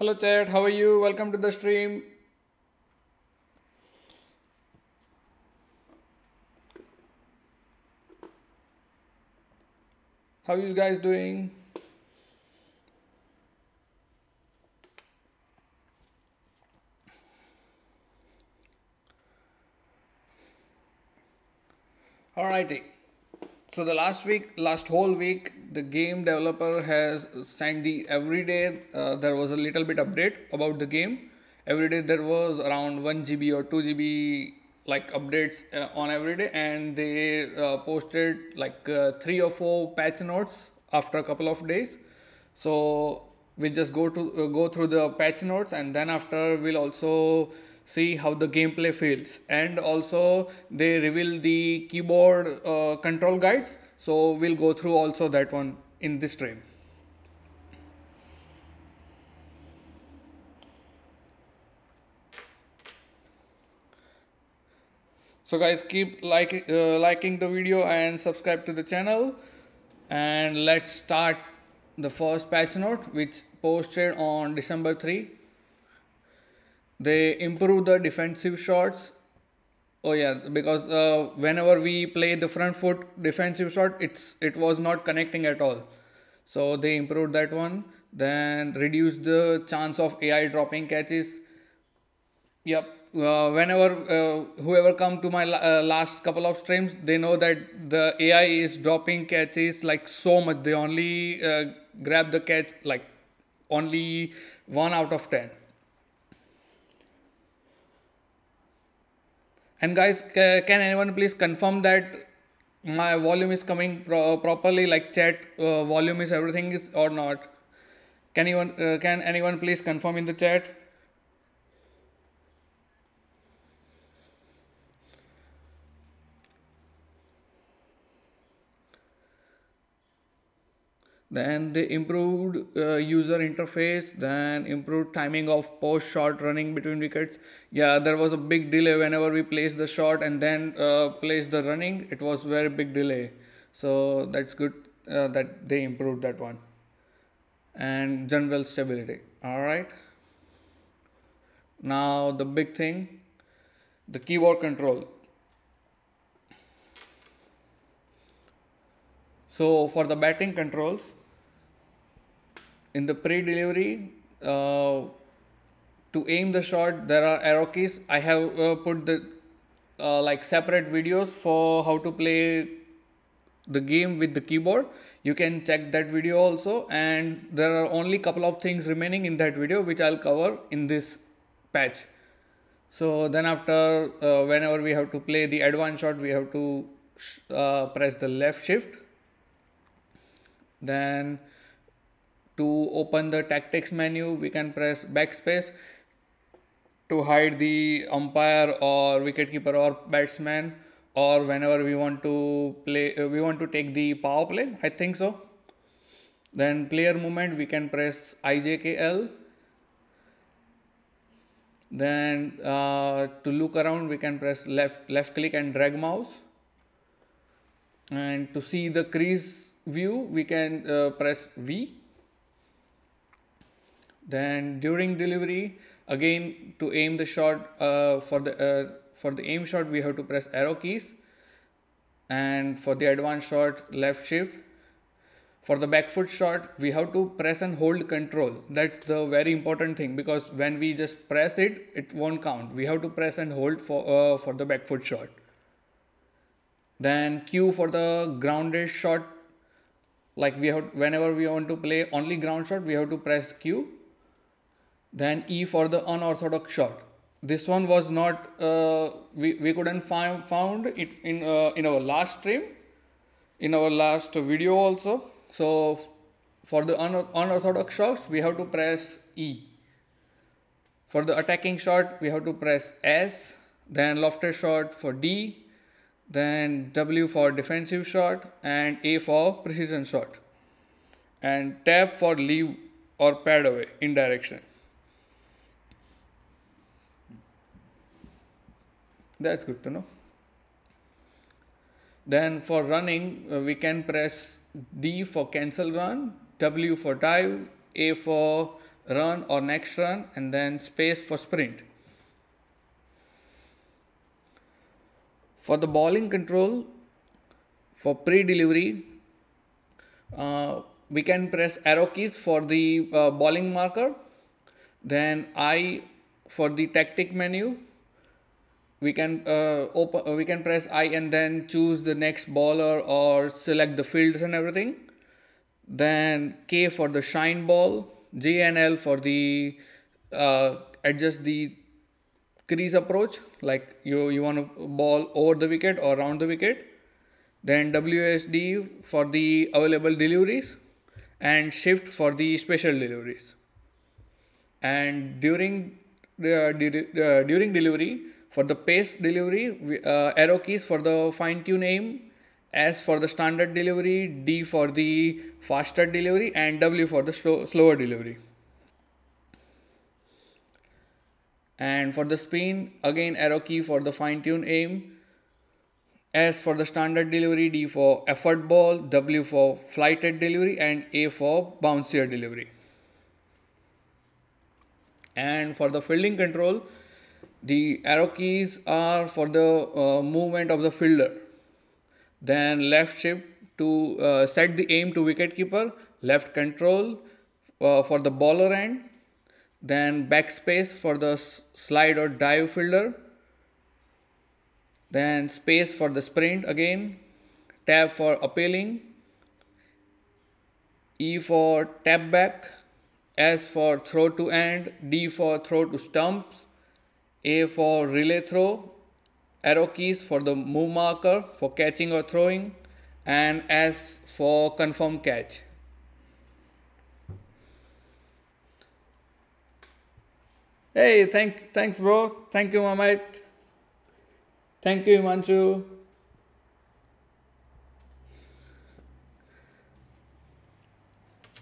Hello chat, how are you? Welcome to the stream. How are you guys doing? Alrighty. So the last whole week, the game developer has signed the every day. There was a little bit update about the game. Every day there was around 1 GB or 2 GB like updates on every day, and they posted like 3 or 4 patch notes after a couple of days. So we just go through the patch notes, and then after we'll also see how the gameplay feels, and also they reveal the keyboard control guides, so we'll go through also that one in this stream. So guys, keep liking the video and subscribe to the channel, and let's start the first patch note, which posted on December 3. They improve the defensive shots. Oh yeah, because whenever we play the front foot defensive shot, it was not connecting at all. So they improved that one. Then reduce the chance of AI dropping catches. Yep. Whenever whoever come to my last couple of streams, they know that the AI is dropping catches like so much. They only grab the catch like only 1 out of 10. And guys, can anyone please confirm that my volume is coming properly, like chat volume is everything is or not? Can anyone please confirm in the chat? Then they improved user interface, then improved timing of post shot running between wickets. Yeah, there was a big delay whenever we placed the shot and then placed the running. It was very big delay. So that's good that they improved that one. And general stability. All right. Now the big thing, the keyboard control. So for the batting controls, in the pre-delivery, to aim the shot, there are arrow keys. I have put the like separate videos for how to play the game with the keyboard. You can check that video also, and there are only couple of things remaining in that video which I'll cover in this patch. So then after, whenever we have to play the advanced shot, we have to press the left shift. Then to open the tactics menu, we can press backspace. To hide the umpire or wicketkeeper or batsman, or whenever we want to play, we want to take the power play, I think so. Then player movement, we can press IJKL. Then to look around, we can press left click and drag mouse. And to see the crease view, we can press V. Then during delivery, again to aim the shot, for the aim shot we have to press arrow keys, and for the advanced shot left shift. For the back foot shot, we have to press and hold control. That's the very important thing, because when we just press it, it won't count. We have to press and hold for the back foot shot. Then Q for the grounded shot. Like whenever we want to play only ground shot, we have to press Q. Then E for the unorthodox shot. This one was not, we couldn't found it in our last stream, in our last video also. So for the unorthodox shots, we have to press E. For the attacking shot, we have to press S. Then lofted shot for D. Then W for defensive shot, and A for precision shot, and tap for leave or pad away in direction. That's good to know. Then for running, we can press D for cancel run, W for dive, A for run or next run, and then space for sprint. For the bowling control, for pre-delivery, we can press arrow keys for the bowling marker, then I for the tactic menu. We can we can press I and then choose the next bowler or select the fields and everything. Then K for the shine ball, G and L for the adjust the crease approach, like you want to ball over the wicket or around the wicket. Then WSD for the available deliveries and shift for the special deliveries. And during delivery, for the pace delivery, arrow keys for the fine-tune aim, S for the standard delivery, D for the faster delivery, and W for the slower delivery. And for the spin, again arrow key for the fine-tune aim, S for the standard delivery, D for effort ball, W for flighted delivery, and A for bouncier delivery. And for the fielding control, the arrow keys are for the movement of the fielder. Then left shift to set the aim to wicketkeeper, left control for the bowler end, then backspace for the slide or dive fielder, then space for the sprint again, tab for appealing, E for tap back, S for throw to end, D for throw to stumps, A for relay throw, arrow keys for the move marker for catching or throwing, and S for confirm catch. Hey, thanks bro. Thank you Mamait. Thank you Himanshu.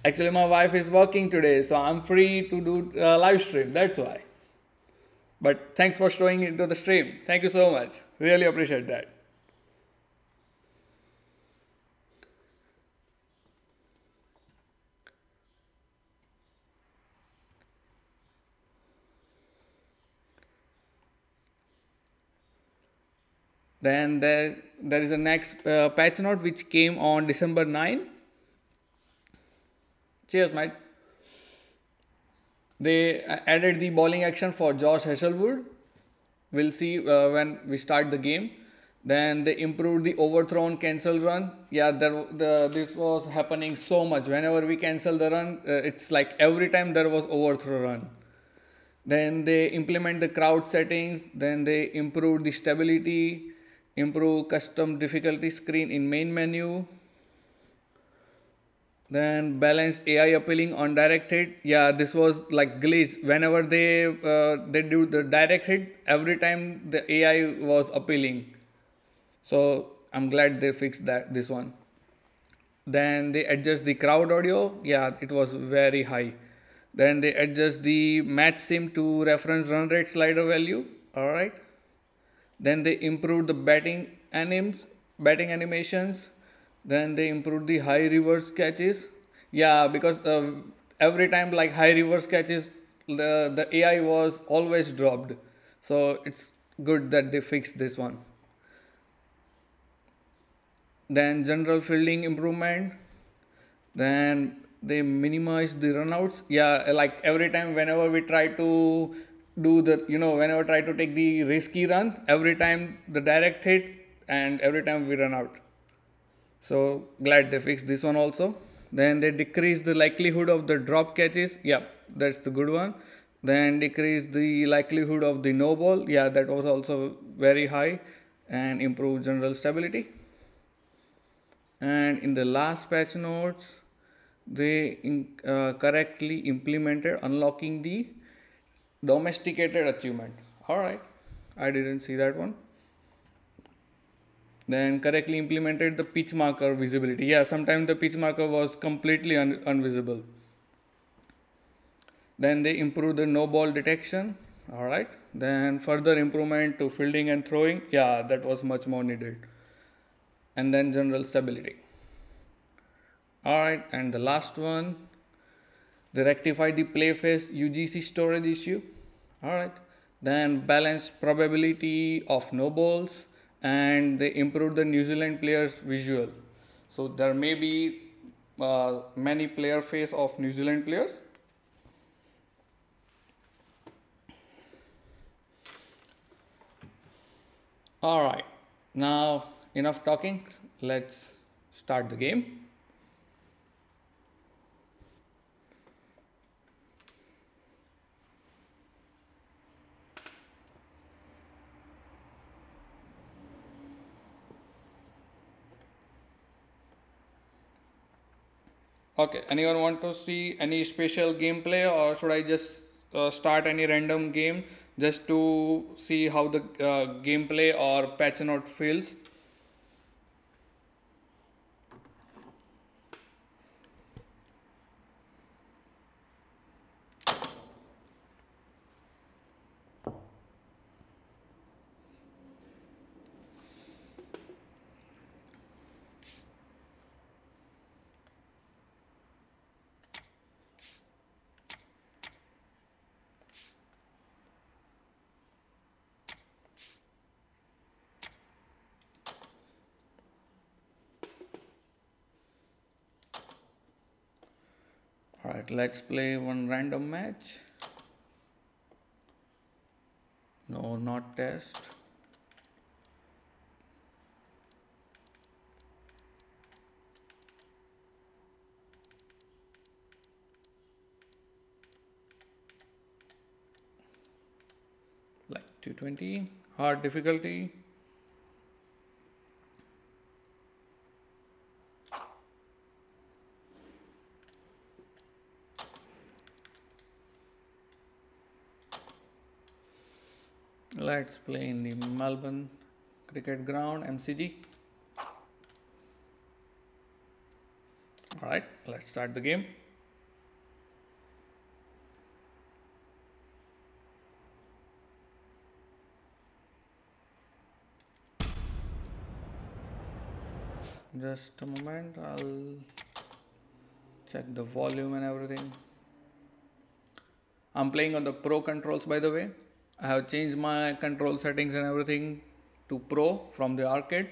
Actually my wife is working today, so I'm free to do live stream, that's why. But thanks for showing into the stream. Thank you so much. Really appreciate that. Then there is a next patch note which came on December 9. Cheers, mate. They added the bowling action for Josh Hazlewood. We'll see when we start the game. Then they improved the overthrown cancel run. Yeah, this was happening so much. Whenever we cancel the run, it's like every time there was overthrow run. Then they implement the crowd settings. Then they improved the stability, improve custom difficulty screen in main menu. Then balance AI appealing on direct hit. Yeah, this was like glitch. Whenever they do the direct hit, every time the AI was appealing. So I'm glad they fixed that, this one. Then they adjust the crowd audio. Yeah, it was very high. Then they adjust the match sim to reference run rate slider value. All right. Then they improved the batting animations. Then they improved the high reverse catches. Yeah, because every time like high reverse catches, the AI was always dropped. So it's good that they fixed this one. Then general fielding improvement. Then they minimized the runouts. Yeah, like every time whenever we try to do the, whenever try to take the risky run, every time the direct hit and every time we run out. So glad they fixed this one also. Then they decreased the likelihood of the drop catches. Yeah, that's the good one. Then decreased the likelihood of the no ball. Yeah, that was also very high, and improved general stability. And in the last patch notes, they correctly implemented unlocking the domesticated achievement. All right, I didn't see that one. Then correctly implemented the pitch marker visibility. Yeah, sometimes the pitch marker was completely invisible. Then they improved the no ball detection. All right. Then further improvement to fielding and throwing. Yeah, that was much more needed. And then general stability. All right. And the last one, They rectified the play phase UGC storage issue. Alright. Then balanced probability of no balls, and they improved the New Zealand players visual. So there may be many player face of New Zealand players. Alright, now enough talking, let's start the game. Okay, anyone want to see any special gameplay, or should I just start any random game just to see how the gameplay or patch note feels? Alright, let's play one random match. No, not test. Like 220, hard difficulty. Let's play in the Melbourne Cricket Ground, MCG. Alright, let's start the game. Just a moment, I'll check the volume and everything. I'm playing on the Pro controls, by the way. I have changed my control settings and everything to Pro from the arcade.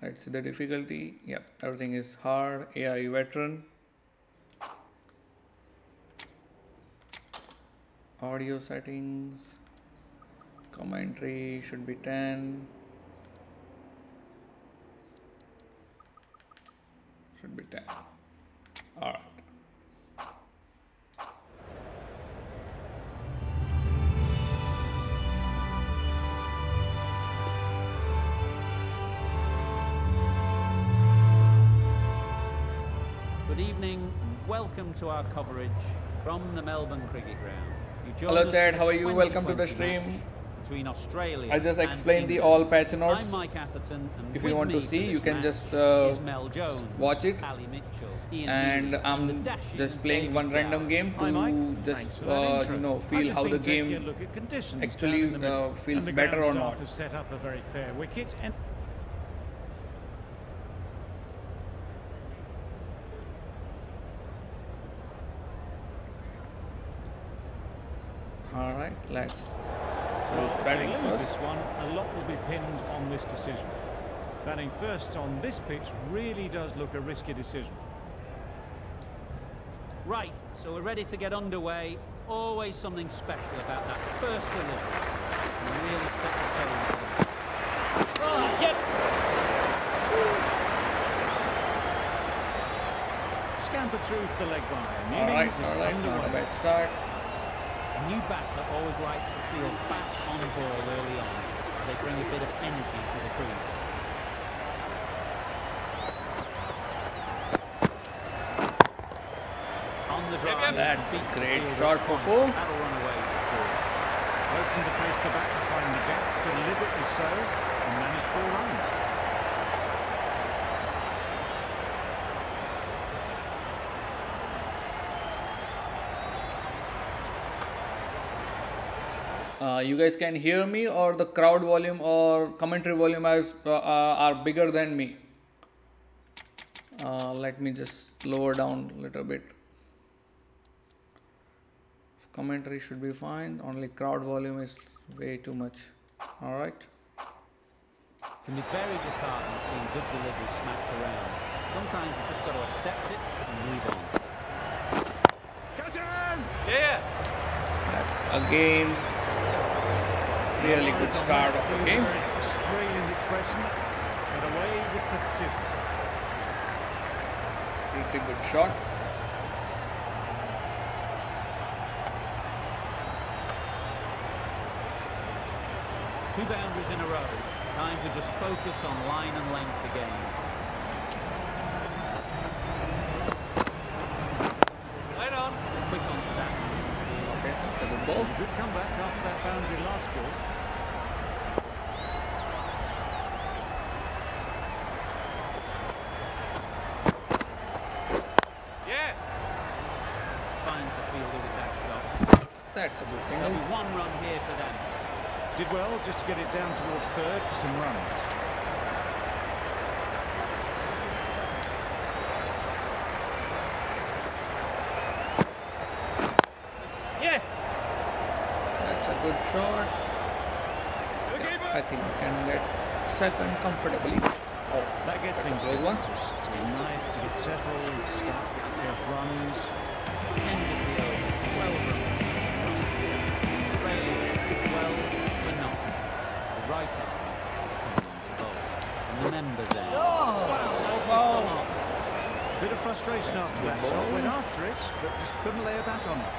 Let's see the difficulty. Yep, everything is hard. AI veteran. Audio settings. Commentary should be 10. Should be 10. Alright. Welcome to our coverage from the Melbourne Cricket Ground. Hello Chad, how are you? Welcome to the stream. Between Australia, I just explained the all patch notes. I'm Mike Atherton, and if you want to see, you can just watch it. And I'm just playing one random game to just you know, feel how the game actually feels better or not. Set up a very fair wicket. Alright, let's lose this one. A lot will be pinned on this decision. Batting first on this pitch really does look a risky decision. Right, so we're ready to get underway. Always something special about that first delivery. Really set the tone. Oh, yep. Scamper through for the leg by. Alright, not a bad start. A new batter always likes to feel bat on ball early on, as they bring a bit of energy to the crease. On the drive, that's a great shot for four. That'll run away for four. Open to face the bat to find the gap, deliberately so, and managed 4 runs. You guys can hear me, or the crowd volume or commentary volume are bigger than me. Let me just lower down a little bit. Commentary should be fine, only crowd volume is way too much. All right. Can be very disheartening seeing good deliveries smacked around. Sometimes you just got to accept it and move on. Catch him! Yeah! That's again really good start of the game. Australian expression and away with the suit. Pretty good shot. Two boundaries in a row. Time to just focus on line and length again. Right on. Quick onto that. Okay, that's a good ball. Good comeback after that boundary last ball. Yeah. Finds the fielder with that shot. That's a good thing. There'll be one run here for them. Did well just to get it down towards third for some runs. Yes! That's a good shot. Yeah, I think we can get second comfortably. Oh, that gets things going. Nice to get settled, start with the first runs. End of the over. Right up is coming on to bowl. And the member there. Oh, wow, that's ball. The bit of frustration that's after that shot. Went after it, but just couldn't lay a bat on it.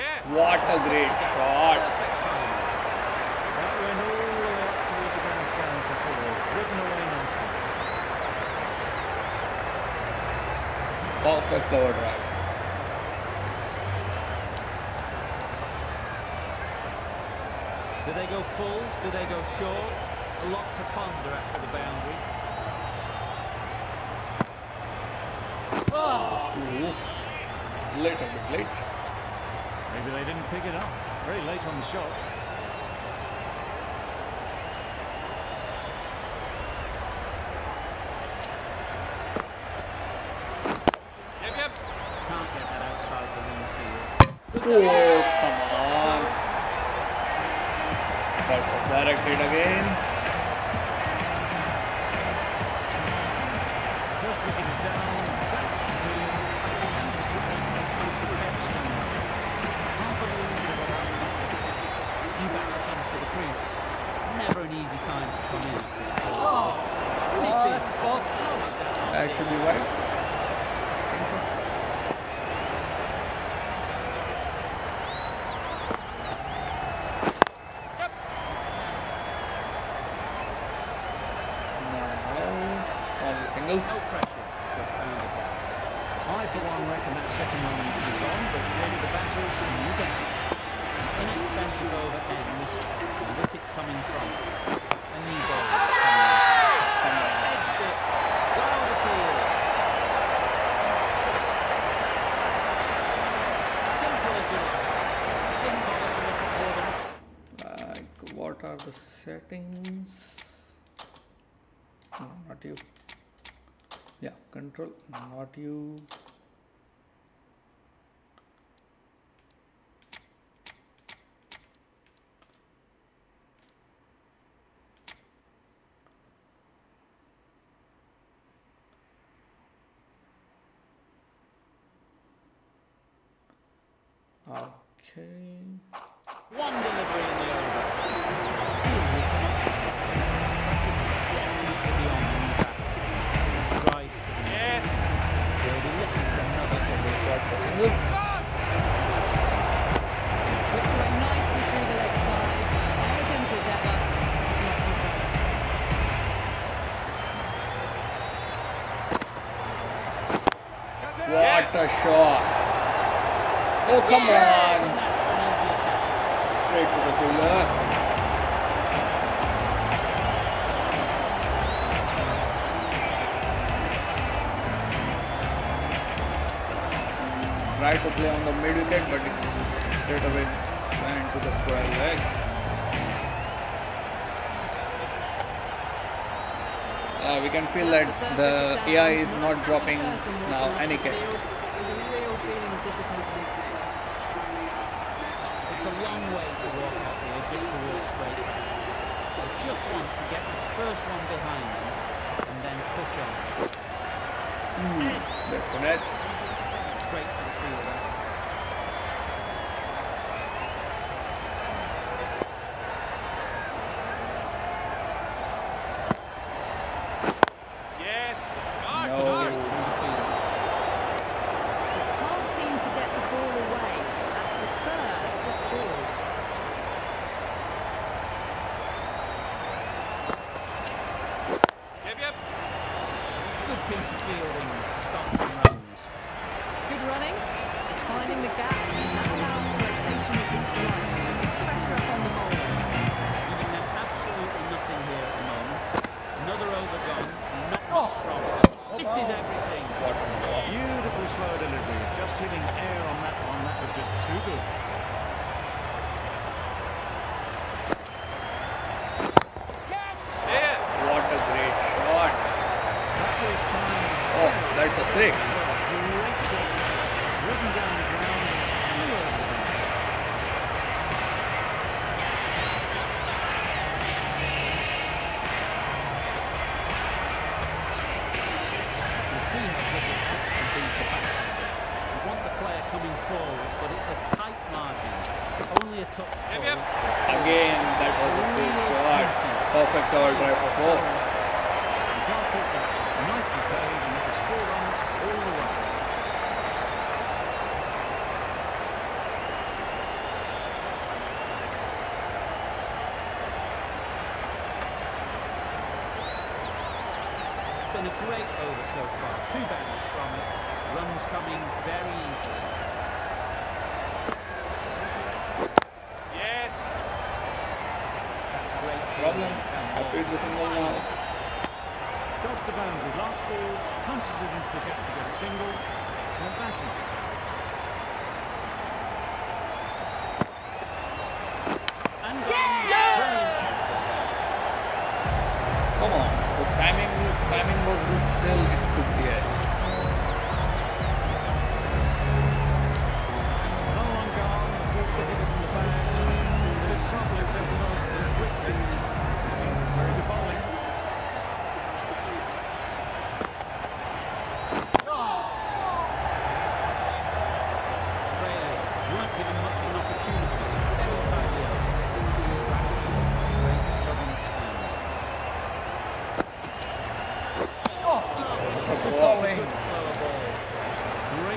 Yeah. What a great shot. That went all the way up toward the bandstand for four. Driven away nicely. Perfect cover drive. Do they go full? Do they go short? A lot to ponder after the boundary. Oh! Ooh. Little bit late. Maybe they didn't pick it up. Very late on the shot. Yep, yep. Can't get that outside the ring field. Directed again. First wicket is down. New batter comes to the crease. Never an easy time to come in. Oh, misses. That should be right. Settings. No, not you. Yeah, control. Not you. Okay. One delivery in the over. What a shot! Oh, come on! Straight to the fielder. Try to play on the mid wicket, but it's straight away went to the square leg. we can feel that the AI is not dropping now any catches. It's a long way to walk up here, just towards straight back. They just want to get this first one behind them and then push on. That's an edge. Straight to the fielder. A great over so far. 2 bounds from it. Runs coming very easily. Yes. That's a great problem. Happy with the single now. Got the boundary last ball. Punches it into the gap to get a single. It's not batting. And yeah! Come on. The timing was good, still it took the edge. No one gone, the hit is in the bag. The trouble is there's another for the quick hit. It seems very good bowling. Australia, you weren't given much of an opportunity. Very tightly up. Great southern stand.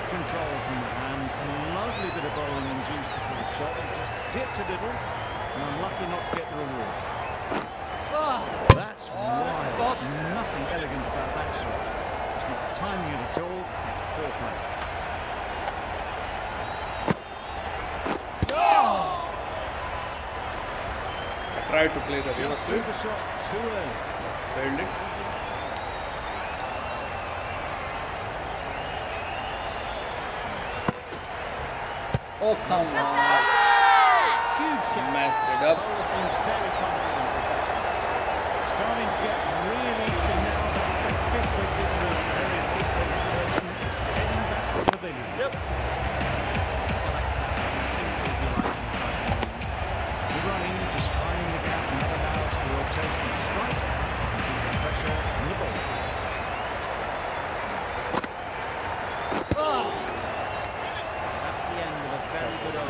Control from the hand, and a lovely bit of bowling induced the full shot. It just dipped a little, and I'm lucky not to get the reward. That's wild. That's nothing elegant about that shot. It's not timing it at all. It's poor play. I tried to play the reverse. Just threw the shot too early. Failed it. Oh, come on. Huge shot. Messed it up. Seems very confident with that. Starting to get really easy now. That's the 5th wicket in the very eastern person. It's heading back to the pavilion. Yep. Well, that's that. As simple as you like inside the pavilion. The running, just finding the gap, and that allows the rotation to strike. And keep the pressure on the ball.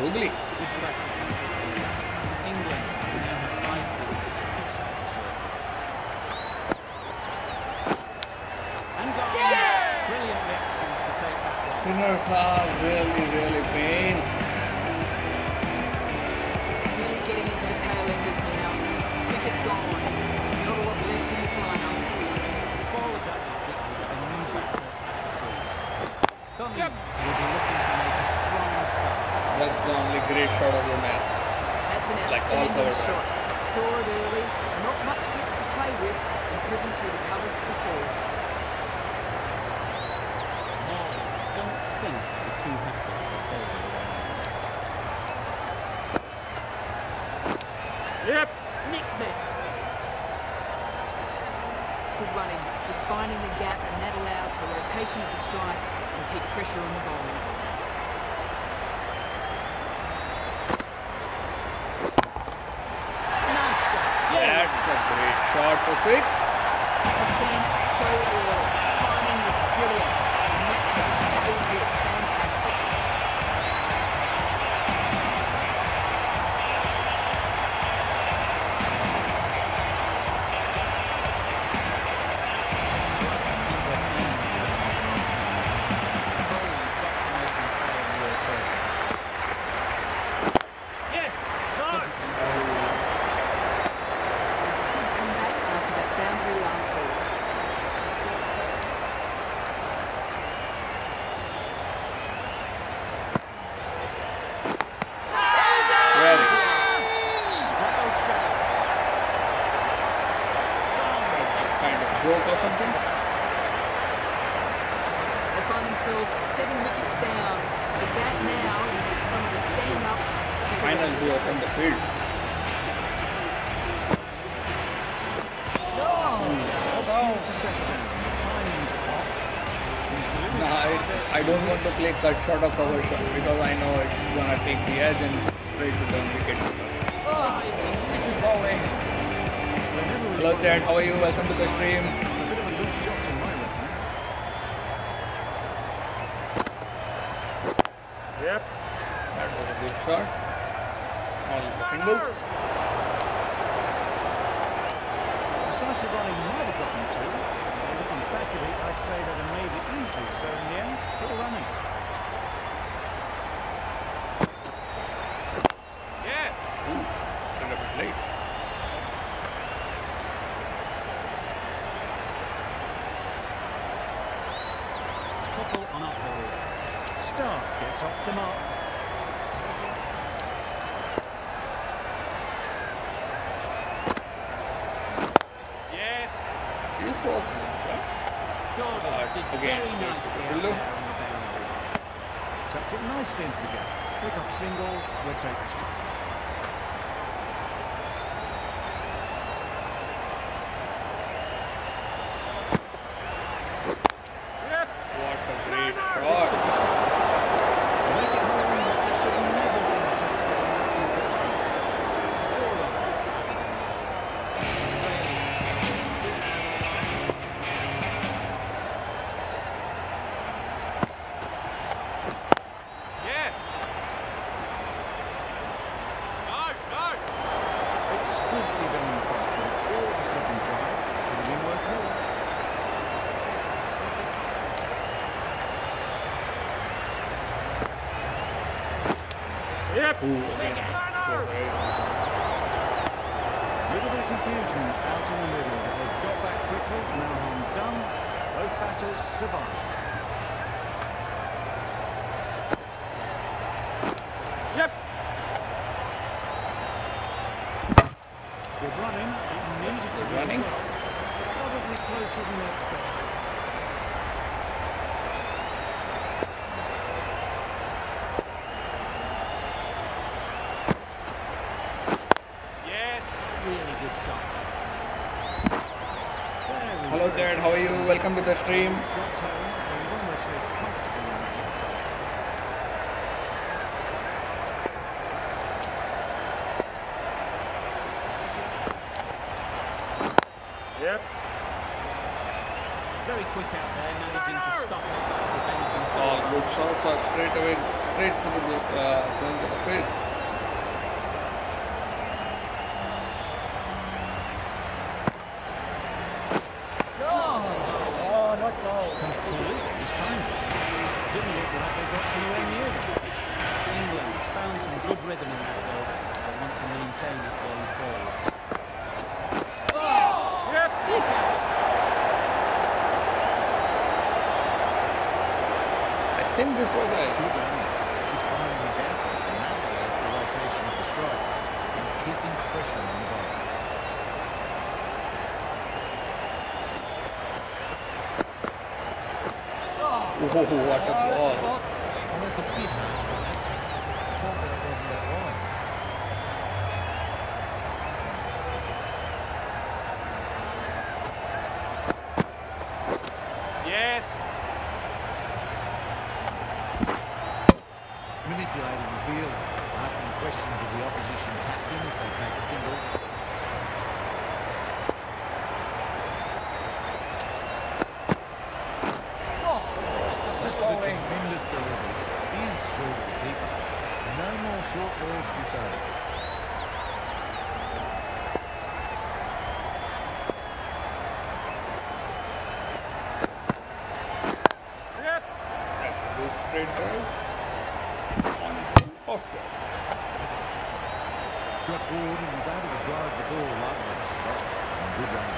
Googly. England now have 5 wickets to fix up the shot. And gone. Yeah! Brilliant reactions to take that one. Spinners are really paying. Really getting into the tail enders now. 6th wicket gone. There's not a lot left in this lineup. The fall of that wicket with a new batter at the crease. Will be looking to make a strong start. That's the only great shot of the match. That's an outstanding shot. Saw it early, not much wicket to play with, and driven through the colours before. No, I don't think the two have to be. Nicked it. Good running. out for six. The scene is so good. His timing was brilliant. Matt has stayed here. Fantastic. Cut short of cover shot because I know it's gonna take the edge and straight to the wicket. This is all in. Hello Chad, how are you? Welcome to the stream. A bit of a loose shot in my weapon. Yep. That was a good shot. Only for single. Decisive running might have gotten two. Looking back at it, I'd say that I made it easily, so in the end, good running. Off the mark. Yes. This was good, sir. Tucked it nicely into the gap. Pick up single, we'll take the shot. Ooh, again. Little bit of confusion out in the middle. They've got back quickly. Now I'm done. Both batters survive. Yep. Good running. It needed to be running. Probably closer than expected. Welcome to the stream. Yep. Very quick out there, managing to stop it. Oh, good shots are straight away, straight to the going to the field. Oh, what a ball. Well, that's a bit harsh, but that's I thought that it wasn't that wide. Yes. Manipulating the field, asking questions of the opposition captain if they take a single. short balls decided. Yep. That's a good straight drive. Off goal. Got forward and was able to drive the ball. Lovely shot. Good run.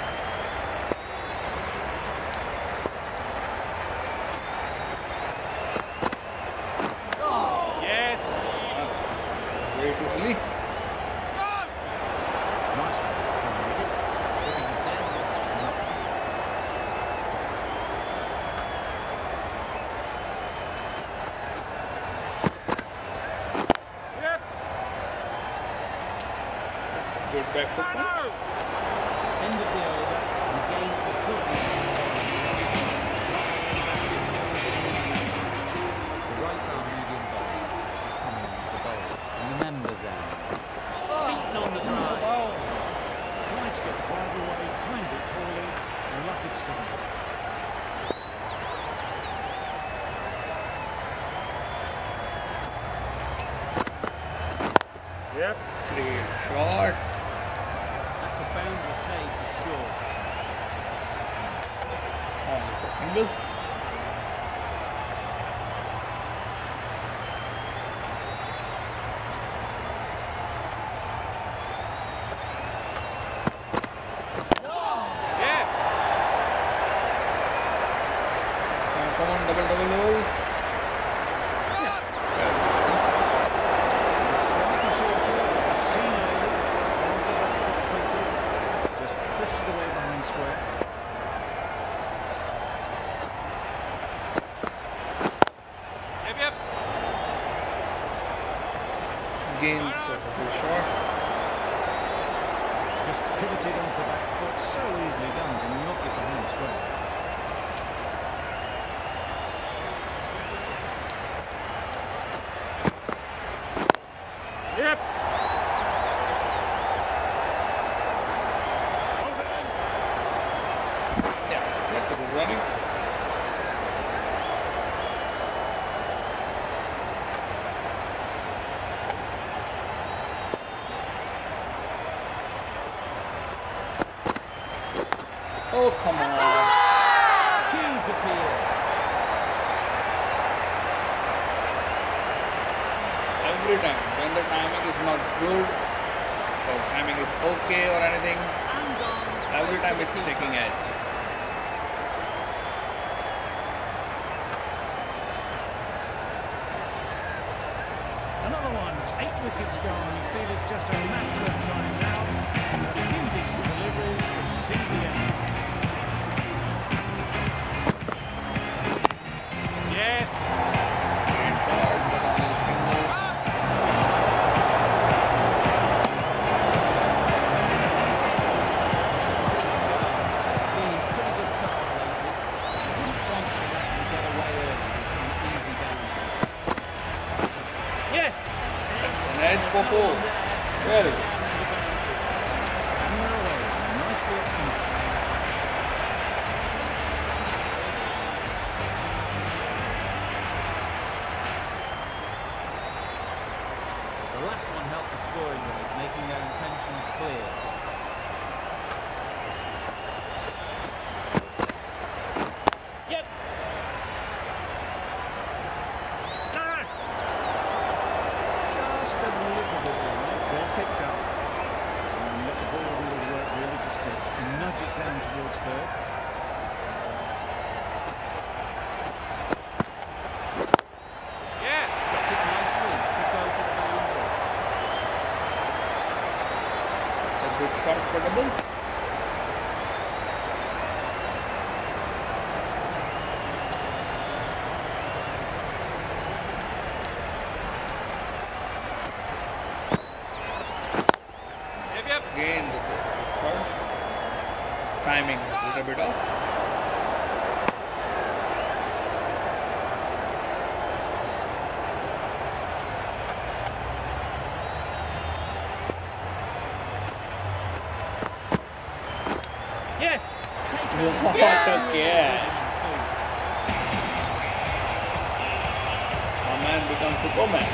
Superman.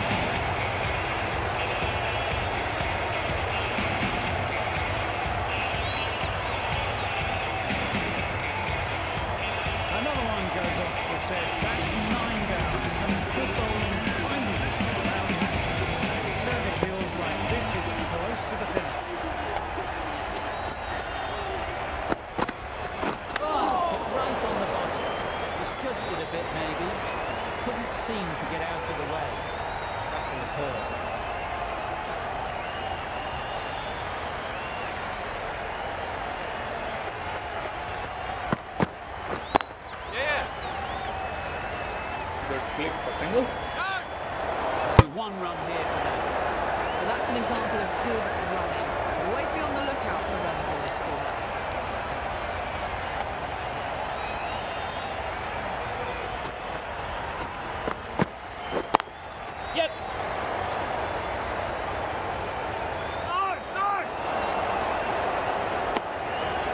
one run here for them. Well, that's an example of good running. So always be on the lookout for runners in this format. Yep. No, no.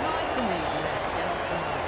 Nice and easy there to get off the mark.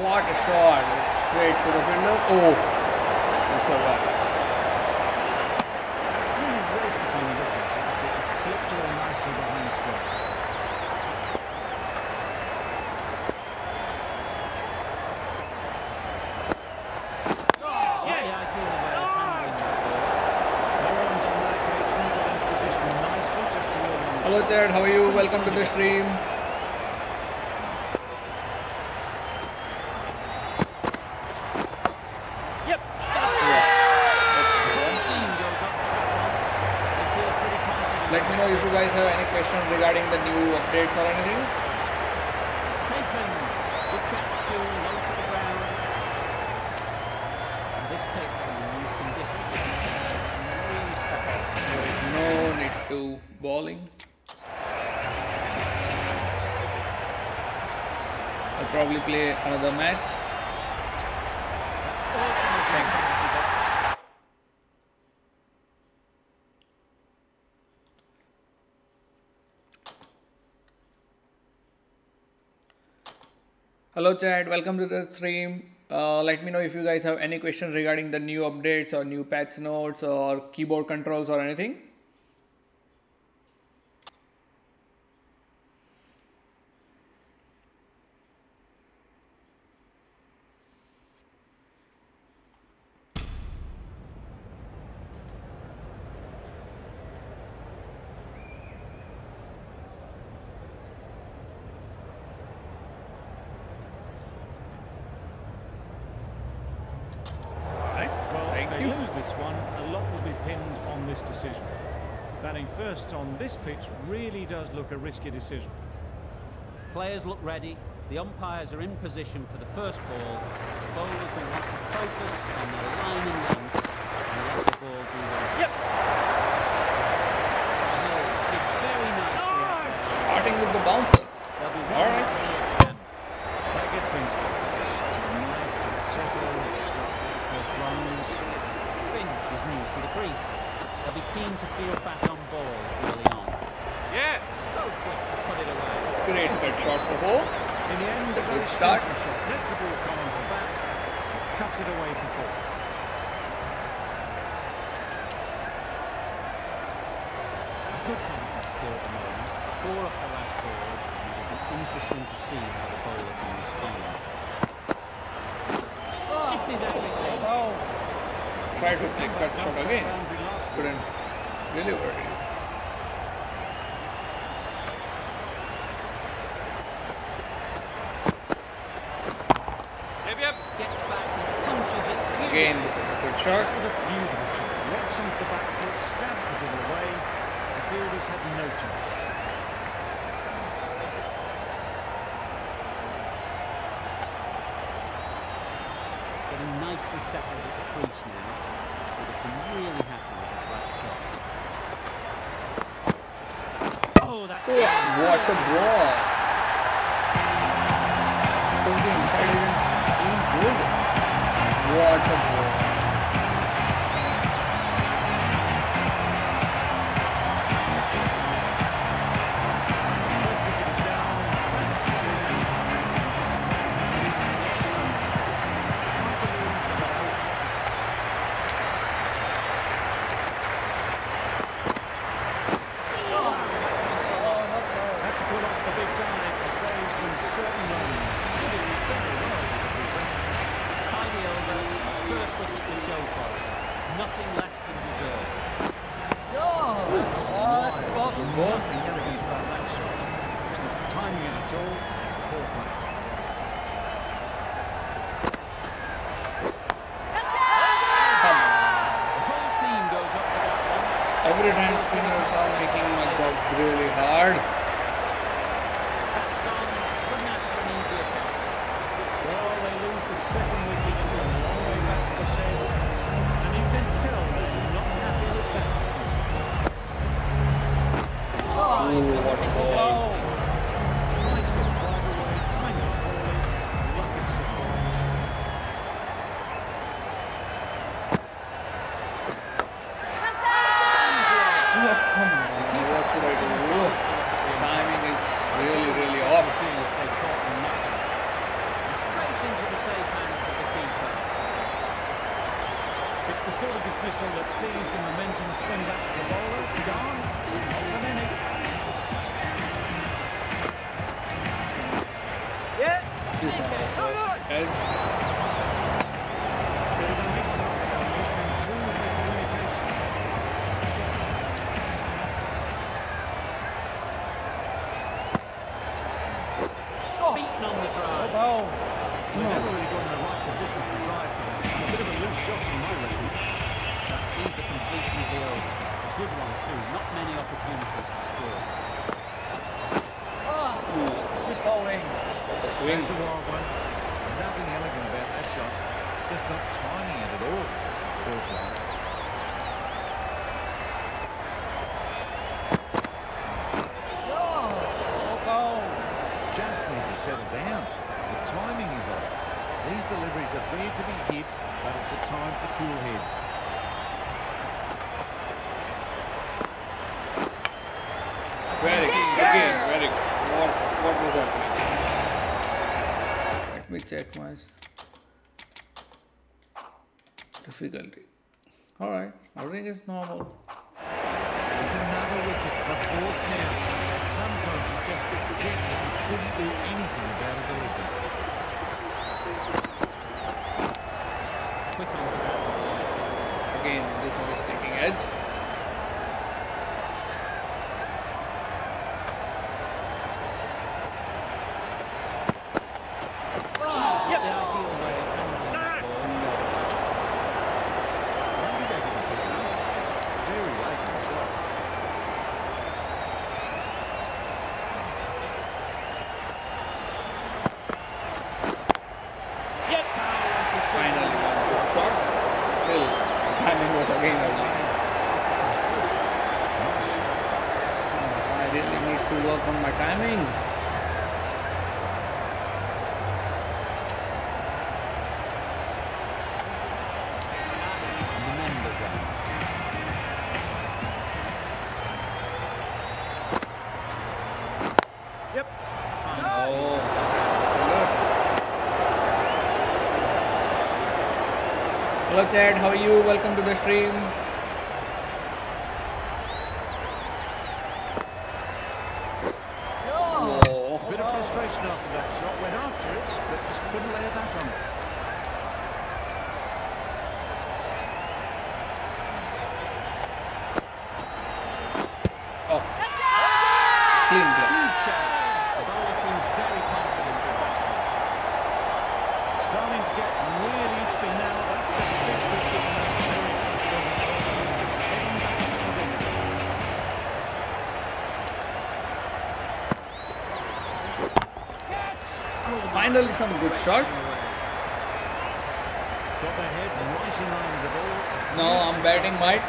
What a shot, straight to the window. Oh, that's all right. Race between the wickets. It flipped all nicely behind the score. Yes! The idea of that handling that. Melbourne's on that occasion got into position nicely just to go on. Hello, Jared. How are you? Welcome to the stream. Regarding the new updates or anything? Taken. Good catch, Gill. Low to the ground. And this pitch and these conditions, it's really special. There is no need to bowling. I'll probably play another match. That's all from the second. Hello chat, welcome to the stream. Let me know if you guys have any questions regarding the new updates or new patch notes or keyboard controls or anything. On this pitch really does look a risky decision. Players look ready, the umpires are in position for the first ball, the bowlers will want to focus on their line and length and let the ball do that. Yep! Hill did very nicely out there. Starting with the bouncer. All right. That gets things going. Nice to the circle, start the first runs. Finch is new to the crease. They'll be keen to feel back on ball early on. Yeah! So quick to put it away. Great good shot for Hall. In the end, a good start. Lets the ball come on for bat. Cuts it away for Hall. Good contest here at the moment. Four off the last ball. It will be interesting to see how the bowler can respond. Oh, this is everything. Oh. Try to play cut shot again. Couldn't deliver it. Yep, yep. Gets back. again. Good shot. That was a beautiful shot. Rocks off the back foot, stabs the ball away. The fielders had no chance. Getting nicely settled at the crease now. Would have been really happy with that last shot. Oh, that's what a ball! From the inside against good. What a ball! Every time spinners are making my job really hard. Well, they lose the second wicket. It's a long way back to the sheds, and you can tell they're not happy with that. Oh, what a ball! Trying to get far away, tiny ball, lucky that sees the momentum swing back to the bowler. Gone. An inning. Yeah. Come on. Bit of a mix-up. Beaten on the drive. Oh, they never really got in the right position for the drive. A bit of a loose shot in my reading. Sees the completion of the over. A good one too. Not many opportunities to score. Oh, good bowling. The swing. That's a wild one. Nothing elegant about that shot. Just not timing it at all. Good one. Oh, goal. Just need to settle down. The timing is off. These deliveries are there to be hit, but it's a time for cool heads. Very good, very good. What was happening? Let me check my difficulty. Alright, everything is normal. It's another wicket, the fourth now. Sometimes you just accept that you couldn't do anything about a delivery. Again, this one is taking edge. Hello Chad, how are you? Welcome to the stream. Oh. A bit of frustration after that shot, went after it, but just couldn't lay a bat on it. Oh. Clean block. Huge shot. The bowler seems very confident with that. Starting to get really interesting now. That's Finally, some good shot. Now I'm batting, Mike.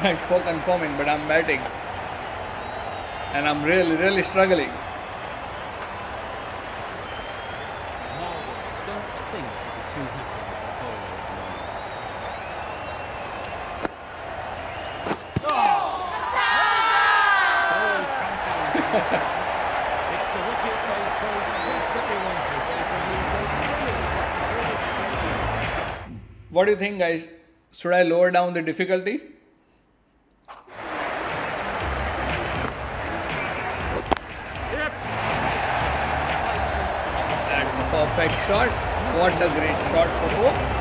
Thanks for confirming, but I'm batting. And I'm really struggling. What do you think, guys? Should I lower down the difficulty? Yep. That's a perfect shot. What a great shot for home.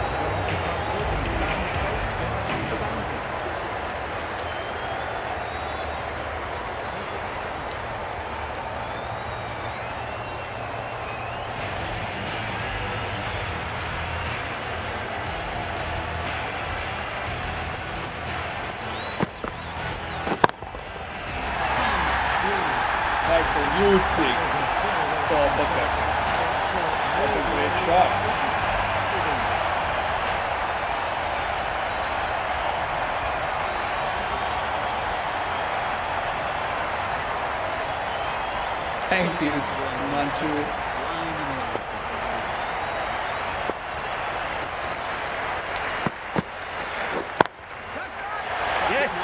That's a huge six for Bucket. What a great shot. Thank you, Manchu. Yes.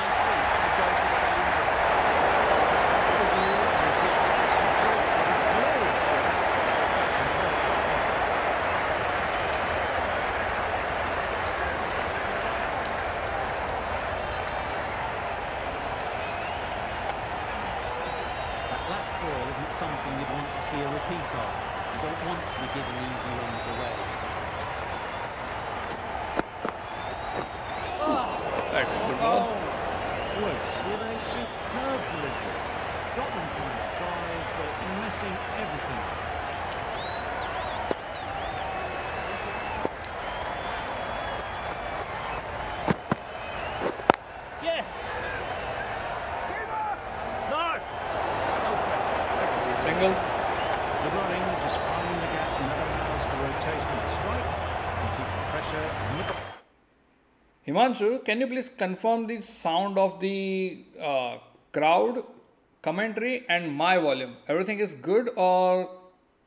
Last ball isn't something you'd want to see a repeat of. You don't want to be given easy runs away. That's a good one. Which with a superb delivery. Got them to try, but missing everything. Himanshu, can you please confirm the sound of the crowd, commentary and my volume? Everything is good, or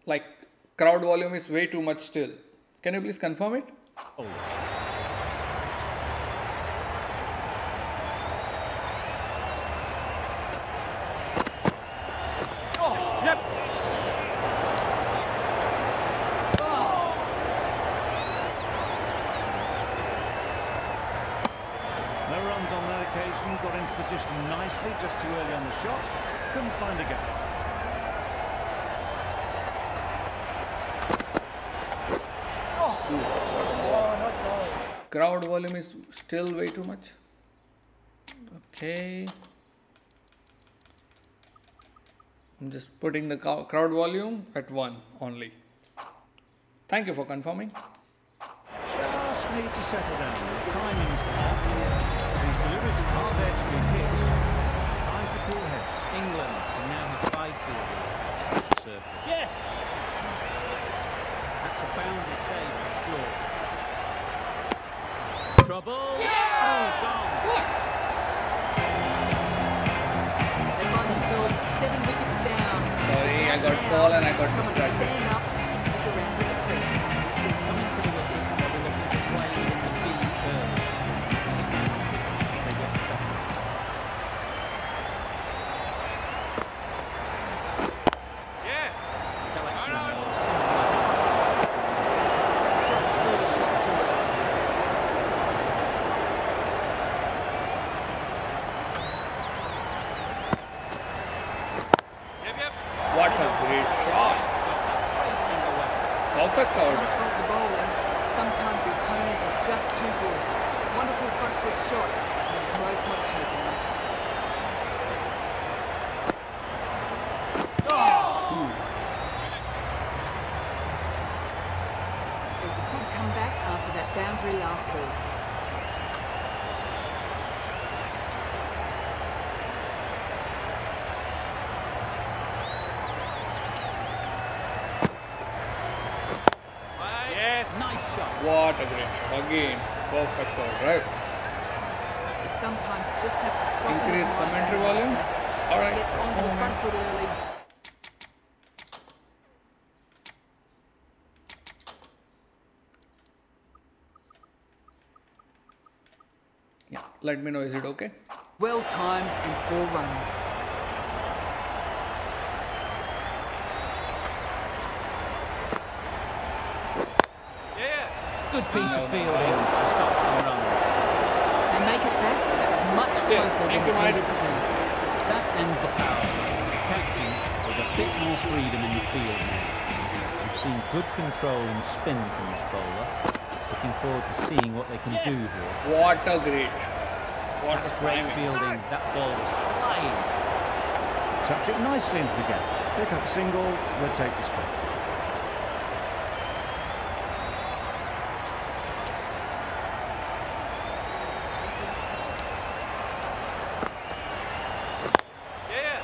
like crowd volume is way too much still? Can you please confirm it? Nicely, just too early on the shot. Couldn't find a gap. Crowd volume is still way too much. Okay. I'm just putting the crowd volume at 1 only. Thank you for confirming. Just need to settle down. The timing's off. These deliveries are there to be hit. Time for cool heads. England can now have 5 fielders. Yes! That's a boundary save for sure. Trouble! Yeah! Oh, gone! Look! They find themselves 7 wickets down. Sorry, I got call and I got distracted. Stand up and stick around with the crease. Coming to the wicket, they'll be looking to play in the B early. It was a good comeback after that boundary last ball. Yes. Nice shot. What a great shot. Again, perfect third, right? You sometimes just have to stop. Increase commentary volume. All right. Gets onto the front foot early. Let me know, is it okay? Well timed and 4 runs. Yeah. Good piece of fielding to stop some runs. They make it back, but that was much closer than it needed to be. That ends the power. The captain with a bit more freedom in the field now. We've seen good control and spin from this bowler. Looking forward to seeing what they can do here. What a great shot. What a great fielding. That ball was flying. Tucked it nicely into the gap. Pick up single, we'll take the strike. Yeah.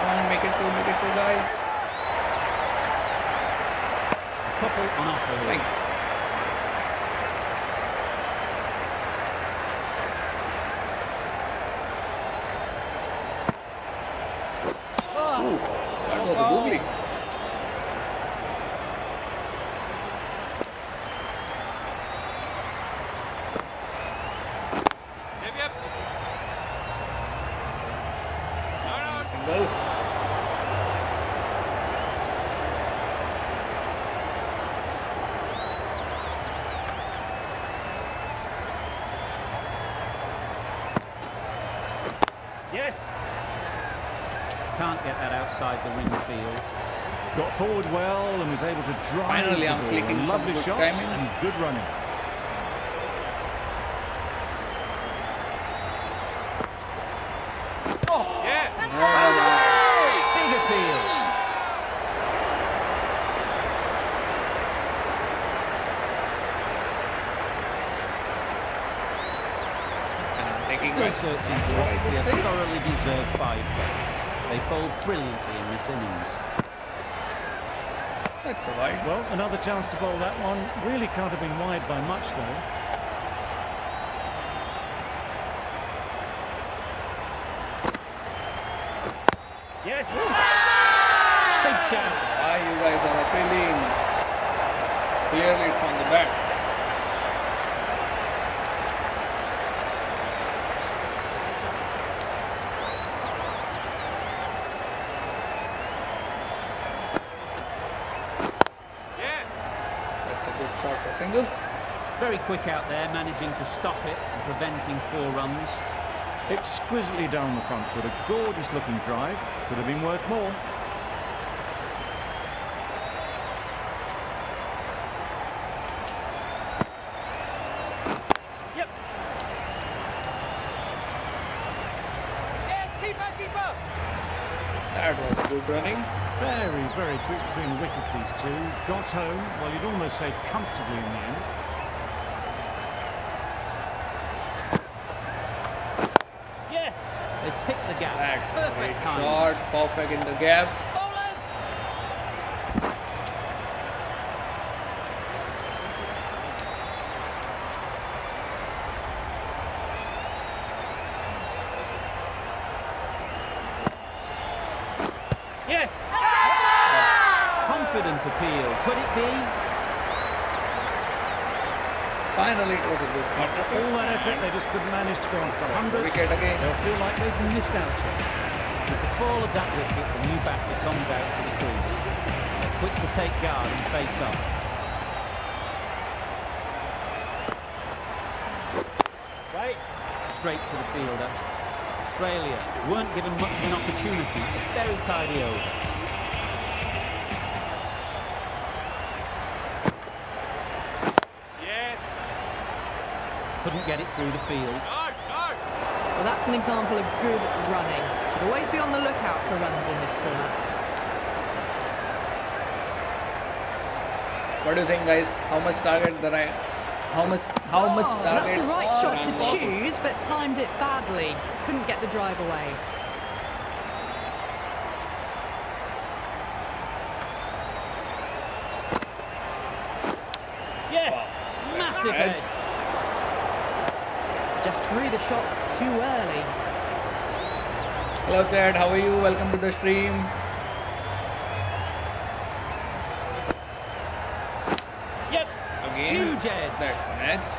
Come on, make it two, guys. A couple on offer here. Yes. Can't get that outside the ring field. Got forward well and was able to drive. Finally, I'm clicking some good shots and good running. Searching for what they thoroughly deserve 5 for. They bowled brilliantly in this innings. That's all right. Well, another chance to bowl that one. Really can't have been wide by much though. Yes. Big chance. Why you guys are appealing? Clearly it's on the back. Very quick out there, managing to stop it and preventing 4 runs. Exquisitely down the front foot, a gorgeous looking drive. Could have been worth more. Yep. Yes, keep up. That was a good running. Very, very quick between the wickets, these two. Got home, well, you'd almost say comfortably in the end. Yes! They picked the gap. That's perfect time. Short, perfect in the gap. Bowlers! Yes! Confident appeal, could it be? Finally, it was a good one. After all that effort, they just couldn't manage to go onto the 100. Wicket again. They'll feel like they've missed out. With the fall of that wicket, the new batter comes out to the crease. They're quick to take guard and face up. Right. Straight to the fielder. Australia weren't given much of an opportunity, but very tidy over. Couldn't get it through the field. Well, that's an example of good running. Should always be on the lookout for runs in this format. What do you think, guys? How much target the right? How much target? That's the right shot to choose, but timed it badly. Couldn't get the drive away. Yeah, massive edge. Just threw the shot too early. Hello Chad, how are you? Welcome to the stream. Yep. Again. Huge edge. That's an edge.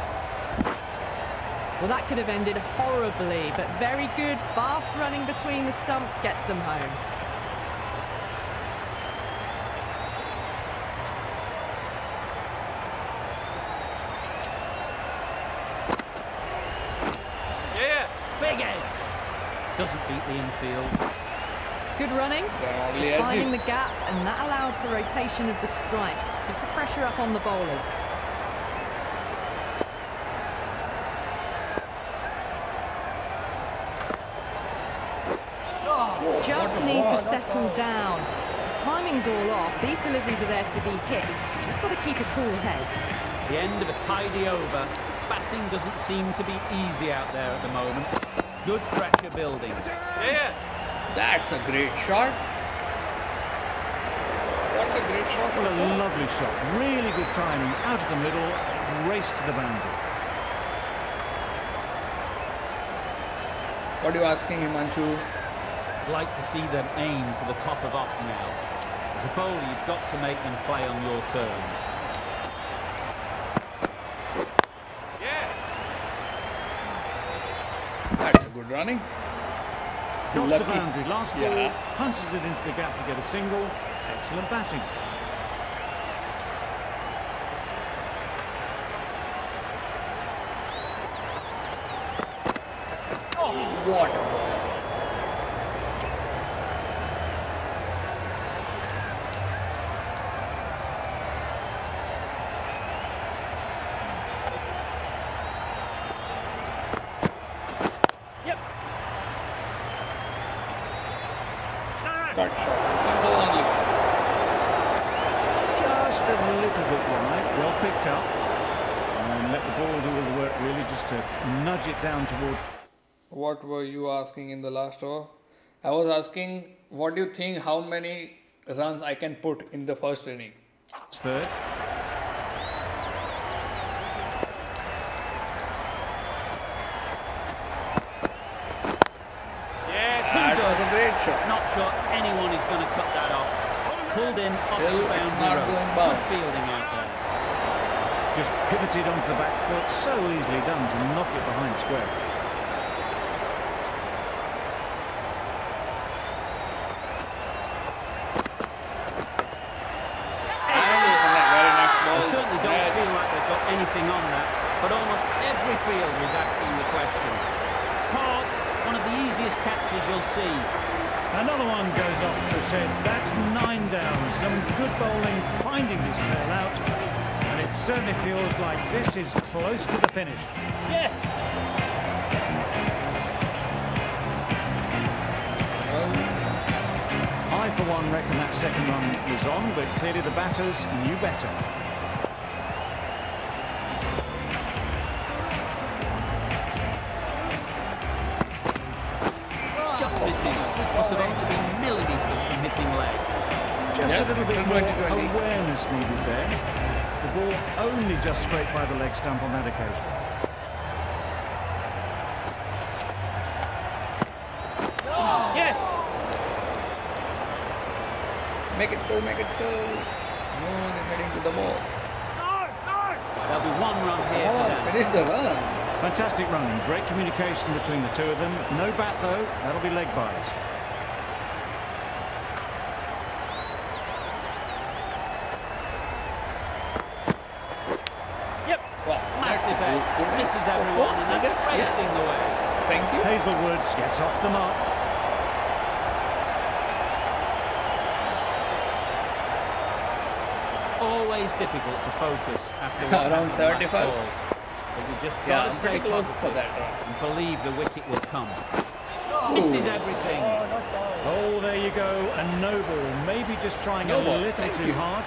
Well, that could have ended horribly, but very good. Fast running between the stumps gets them home. Doesn't beat the infield. Good running. He's finding the gap, and that allows the rotation of the strike. Keep the pressure up on the bowlers. Oh, just need to settle down. The timing's all off. These deliveries are there to be hit. He's got to keep a cool head. The end of a tidy over. Batting doesn't seem to be easy out there at the moment. Good pressure building. Yeah, that's a great shot. What a great shot. What a lovely shot. Really good timing. Out of the middle, raced to the boundary. What are you asking, Himanshu? I'd like to see them aim for the top of off now. As a bowler, you've got to make them play on your terms. Running. Off the boundary, last ball, punches it into the gap to get a single. Excellent batting. Oh, what a What were you asking in the last over? I was asking, what do you think, how many runs I can put in the first inning? Third. Yeah, that was a great shot. Not sure anyone is going to cut that off. Pulled in off the boundary. Good fielding out there. Just pivoted onto the back foot, so easily done to knock it behind square. They certainly don't feel like they've got anything on that, but almost every fielder is asking the question. Park, one of the easiest catches you'll see. Another one goes off to the sheds. That's 9 down. Some good bowling, finding his tail out. It certainly feels like this is close to the finish. Yes! I, for one, reckon that second run was on, but clearly the batters knew better. Just misses. Must have only been millimetres from hitting leg. Just a little bit more awareness needed there. The ball only just scraped by the leg stump on that occasion. Oh, yes! Make it go, make it go. No one is heading to the ball. There'll be one run here for them. Finish the run. Fantastic running. Great communication between the two of them. No bat, though. That'll be leg byes. Misses everyone, and that's racing the way. Thank you. Hazlewood gets off the mark. Always difficult to focus after around 35. But you just got to stay close to that and believe the wicket will come. Misses everything. Oh, there you go. A no ball. Maybe just trying a little too hard.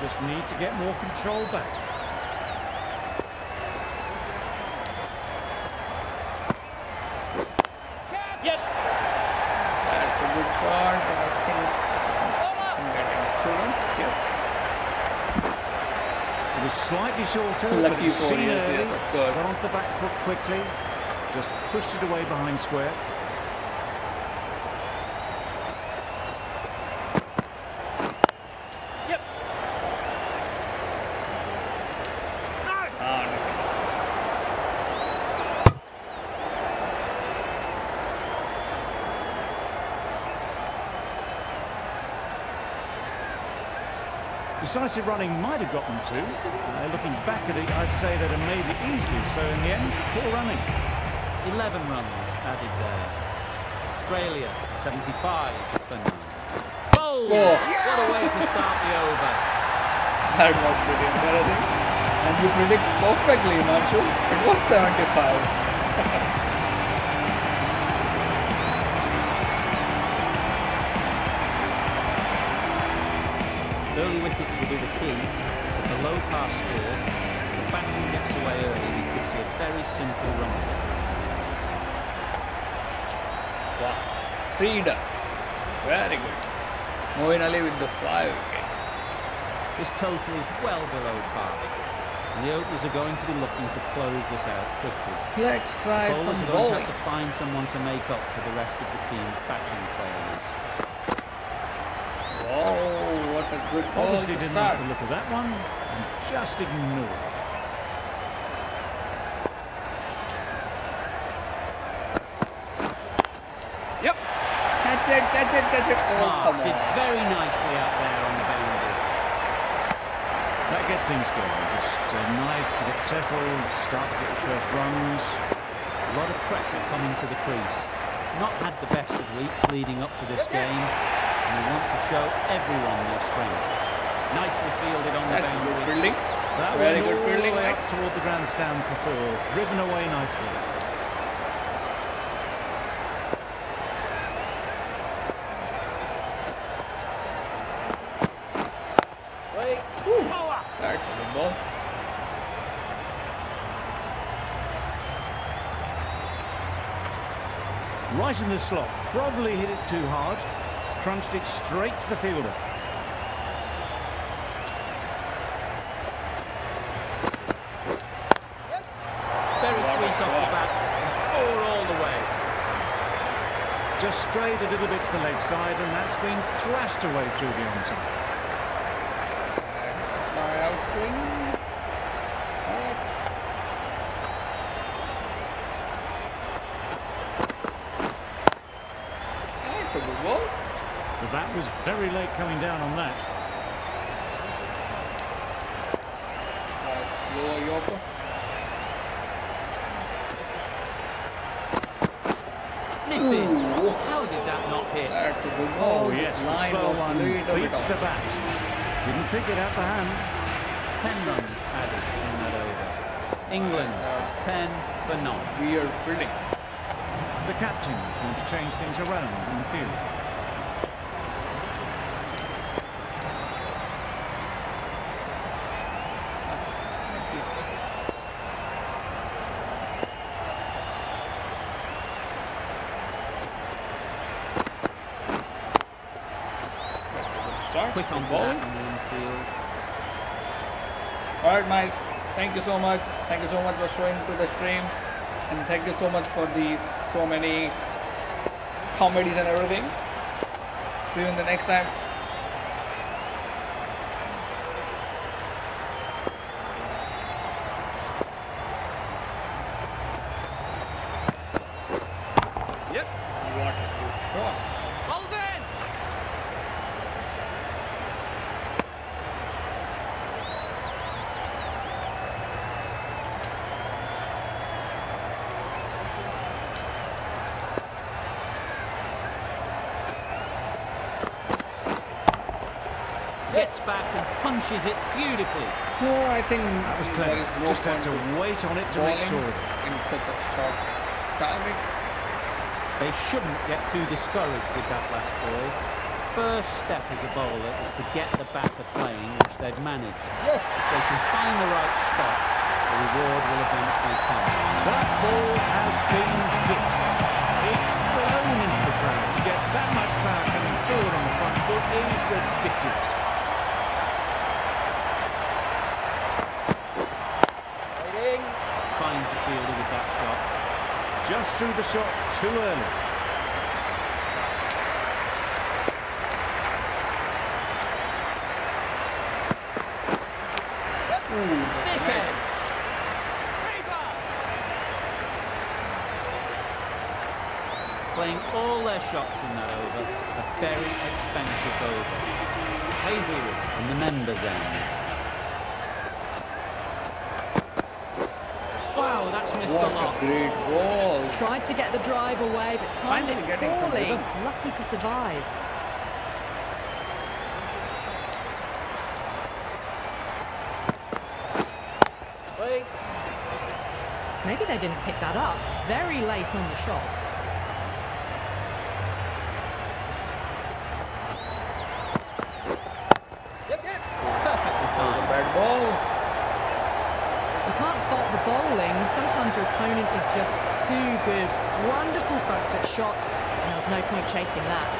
Just need to get more control back. Yes. That's a good shot, but I think I'm getting insurance. Yep. It was slightly shorter, but he's seen it. Yes, of course. Got off the back foot quickly. Just pushed it away behind square. Decisive running might have gotten two. Looking back at it, I'd say they'd have made it easily. So in the end, poor running. 11 runs added there. Australia 75 for 9. Oh, yeah. What a way to start the over. That was pretty embarrassing. And you predict perfectly, Nacho. It was 75. Early wickets will be the key to the low pass score. If the batting gets away early, we could see a very simple run chase. Wow, 3 ducks. Very good. Moeen Ali with the 5 wickets. This total is well below par. And the Oakleys are going to be looking to close this out quickly. Let's try some bowling. The bowlers are going to have to find someone to make up for the rest of the team's batting failures. Good. Obviously didn't like the look of that one and just ignored it. Yep. Catch it, catch it, catch it. Oh, come on. Did very nicely out there on the boundary. That gets him scoring. Just nice to get settled, start to get the first runs. A lot of pressure coming to the crease. Not had the best of weeks leading up to this game. And we want to show everyone their strength. Nicely fielded on the boundary. That very good fielding. Back toward the grandstand for 4. Driven away nicely. Wait. That's a good ball. Right in the slot. Probably hit it too hard. Crunched it straight to the fielder. Yep. Very sweet off the bat. Four all the way. Just strayed a little bit to the leg side, and that's been thrashed away through the onside. That's a good ball. But that was very late coming down on that. Slower Yorker. Misses. Ooh. How did that not hit? That's a good ball. Oh, yes, the slow one beats the bat. Didn't pick it out the hand. 10 runs added in that over. England 10 for 9. Weird fielding. The captain is going to change things around in the field. Quick on ball. Alright, Miles, thank you so much. Thank you so much for showing to the stream. And thank you so much for these so many comedies and everything. See you in the next time. Yep. What a good shot. Gets back and punches it beautifully. Well, I think that was clever. No, just had to wait on it to make sure. In such a short target. They shouldn't get too discouraged with that last ball. first step as a bowler is to get the batter playing, which they've managed. Yes. If they can find the right spot, the reward will eventually come. That ball has been hit. It's flown into the ground. To get that much power coming forward on the front foot is ridiculous. Waiting. Finds the fielder with that shot. Just threw the shot too early. Playing all their shots in that over, a very expensive over. Hazlewood in the members' end. Wow, that's missed a lot. Great ball. Tried to get the drive away, but timed it poorly. Lucky to survive. Maybe they didn't pick that up. Very late on the shot. Yep. Perfectly timed. Bad ball. You can't fault the bowling. Sometimes your opponent is just too good. Wonderful front foot shot, and there's no point chasing that.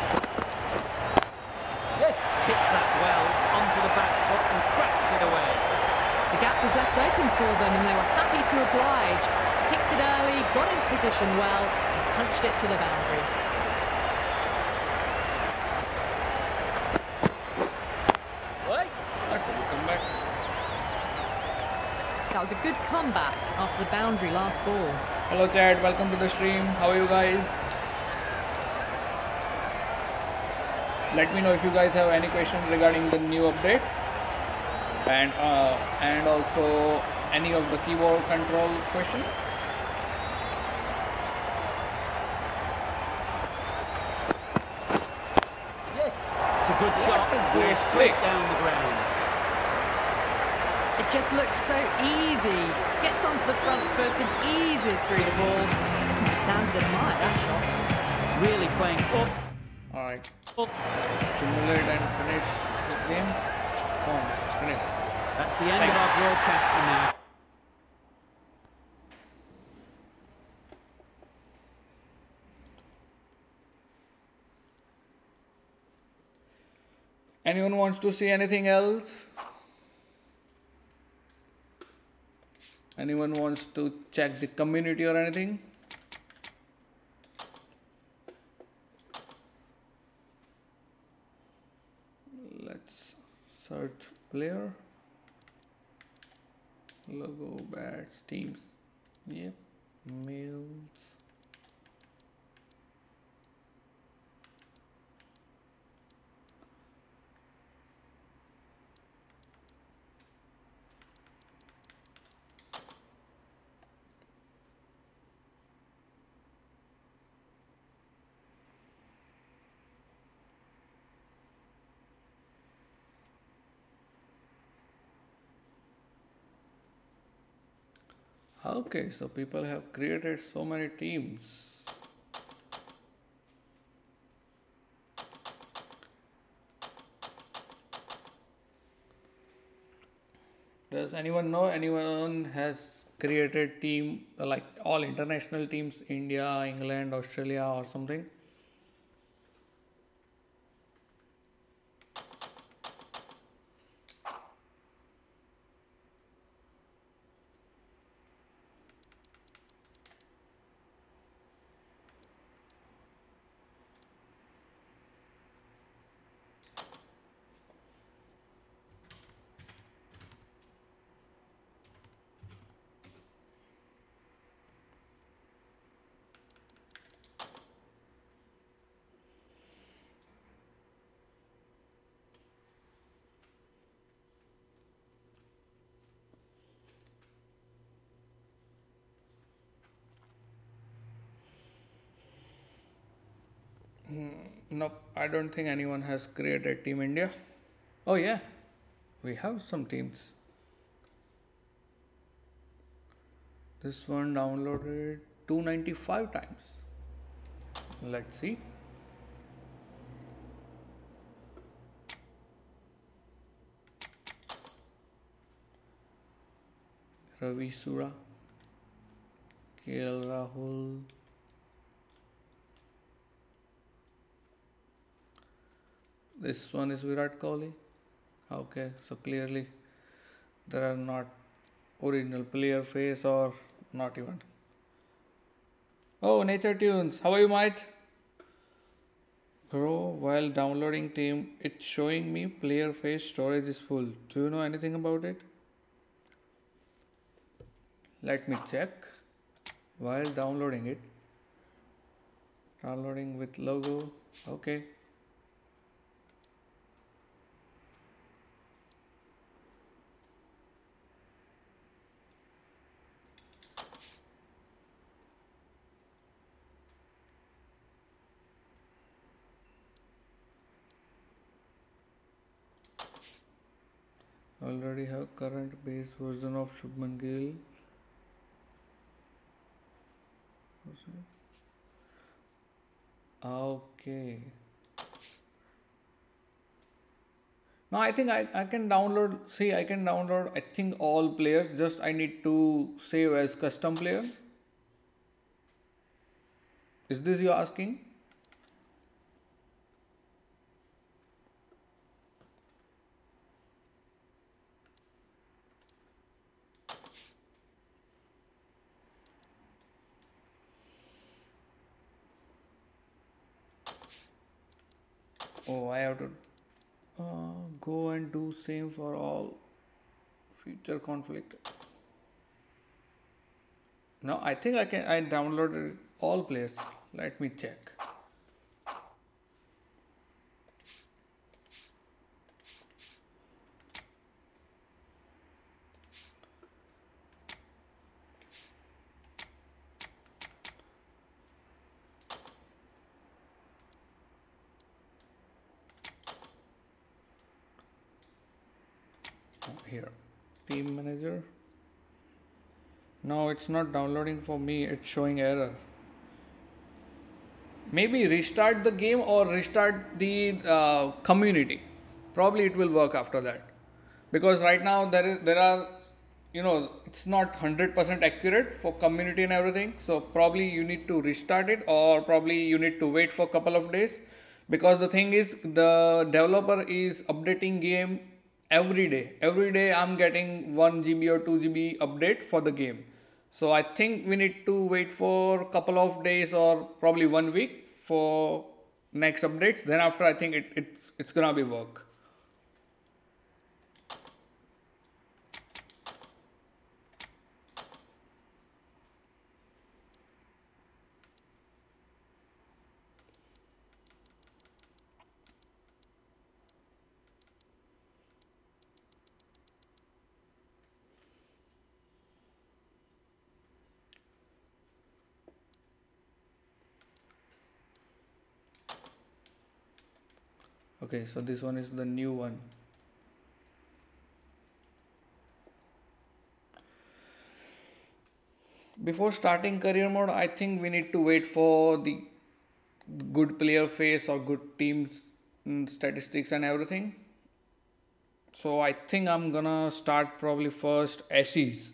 Yes. Hits that well onto the back foot and cracks it away. The gap was left open for them and they were happy to oblige. Picked it early, got into position well, and punched it to the boundary. Wait. That's a good comeback. That was a good comeback after the boundary last ball. Hello Chad, welcome to the stream. How are you guys? Let me know if you guys have any questions regarding the new update. And also any of the keyboard control question. Yes, it's a good shot. Straight down the ground. It just looks so easy. Gets onto the front foot and eases through the ball. Stands to admire that shot. Really playing off. All right. Simulate and finish this game. Come on. Finish. That's the end of our broadcast for now. Anyone wants to see anything else? Anyone wants to check the community or anything? Let's search. Player, logo, bats, teams, yep, males. Okay, so people have created so many teams. Does anyone know anyone has created team like all international teams, India, England, Australia or something? Nope, I don't think anyone has created Team India. Oh yeah, we have some teams. This one downloaded 295 times. Let's see. Ravi Sura, KL Rahul, this one is Virat Kohli. Okay, so clearly there are not original player face or not even. Oh, Nature Tunes, how are you, mate? Bro, while downloading team, it's showing me player face storage is full. Do you know anything about it? Let me check. While downloading it. Downloading with logo. Okay. Already have current base version of Shubman Gill. Okay. Now I think I can download. See, I can download I think all players. Just I need to save as custom player. Is this you asking? Oh, I have to go and do same for all future conflict. No, I think I downloaded all players. Let me check. Here, team manager. No, it's not downloading for me. It's showing error. Maybe restart the game or restart the community. Probably it will work after that, because right now there are, you know, it's not 100% accurate for community and everything. So probably you need to restart it, or probably you need to wait for a couple of days, because the thing is the developer is updating game. Every day I'm getting 1 GB or 2 GB update for the game. So I think we need to wait for a couple of days or probably 1 week for next updates. Then after I think it's gonna be work. Okay, so this one is the new one. Before starting career mode, I think we need to wait for the good player face or good team statistics and everything. So I think I'm gonna start probably first Ashes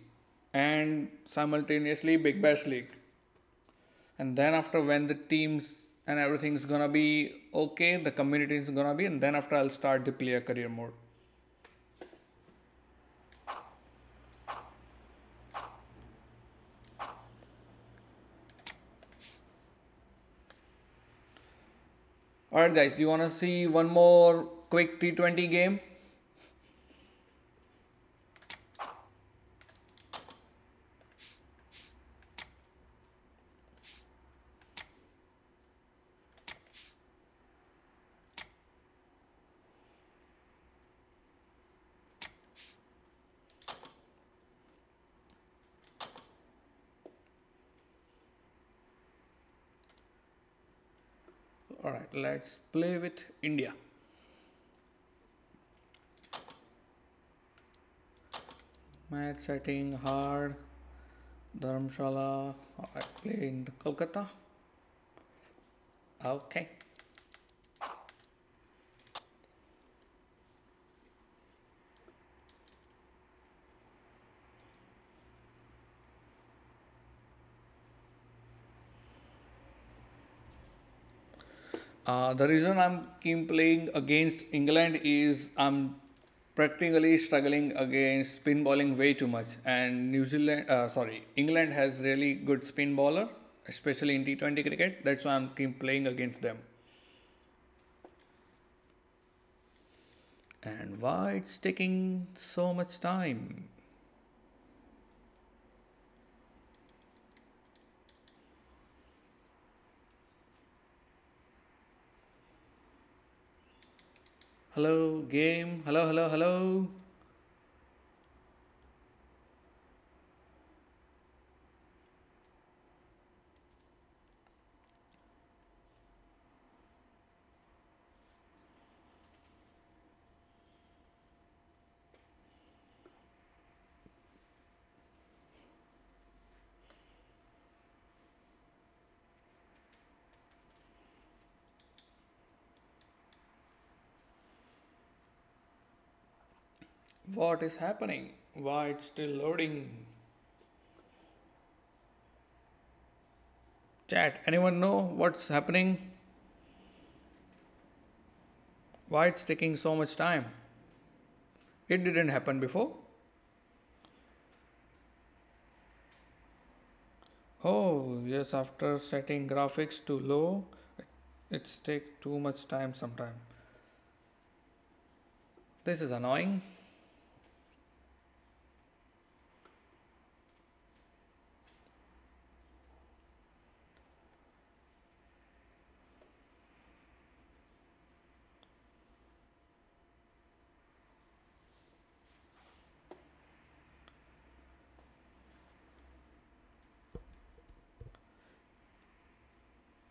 and simultaneously Big Bash League. And then after, when the teams and everything's gonna be okay, the community is gonna be, and then after I'll start the player career mode. Alright guys, do you wanna see one more quick T20 game? Alright, let's play with India. Match setting hard. Dharamshala. Alright, play in Kolkata. Okay. The reason I'm keep playing against England is I'm practically struggling against spin bowling way too much, and England has really good spin bowler, especially in T20 cricket. That's why I'm keep playing against them. And why it's taking so much time? Hello, game. Hello, hello, hello. What is happening? Why it's still loading? Chat, anyone know what's happening? Why it's taking so much time? It didn't happen before. Oh, yes, after setting graphics to low, it's take too much time sometime. This is annoying.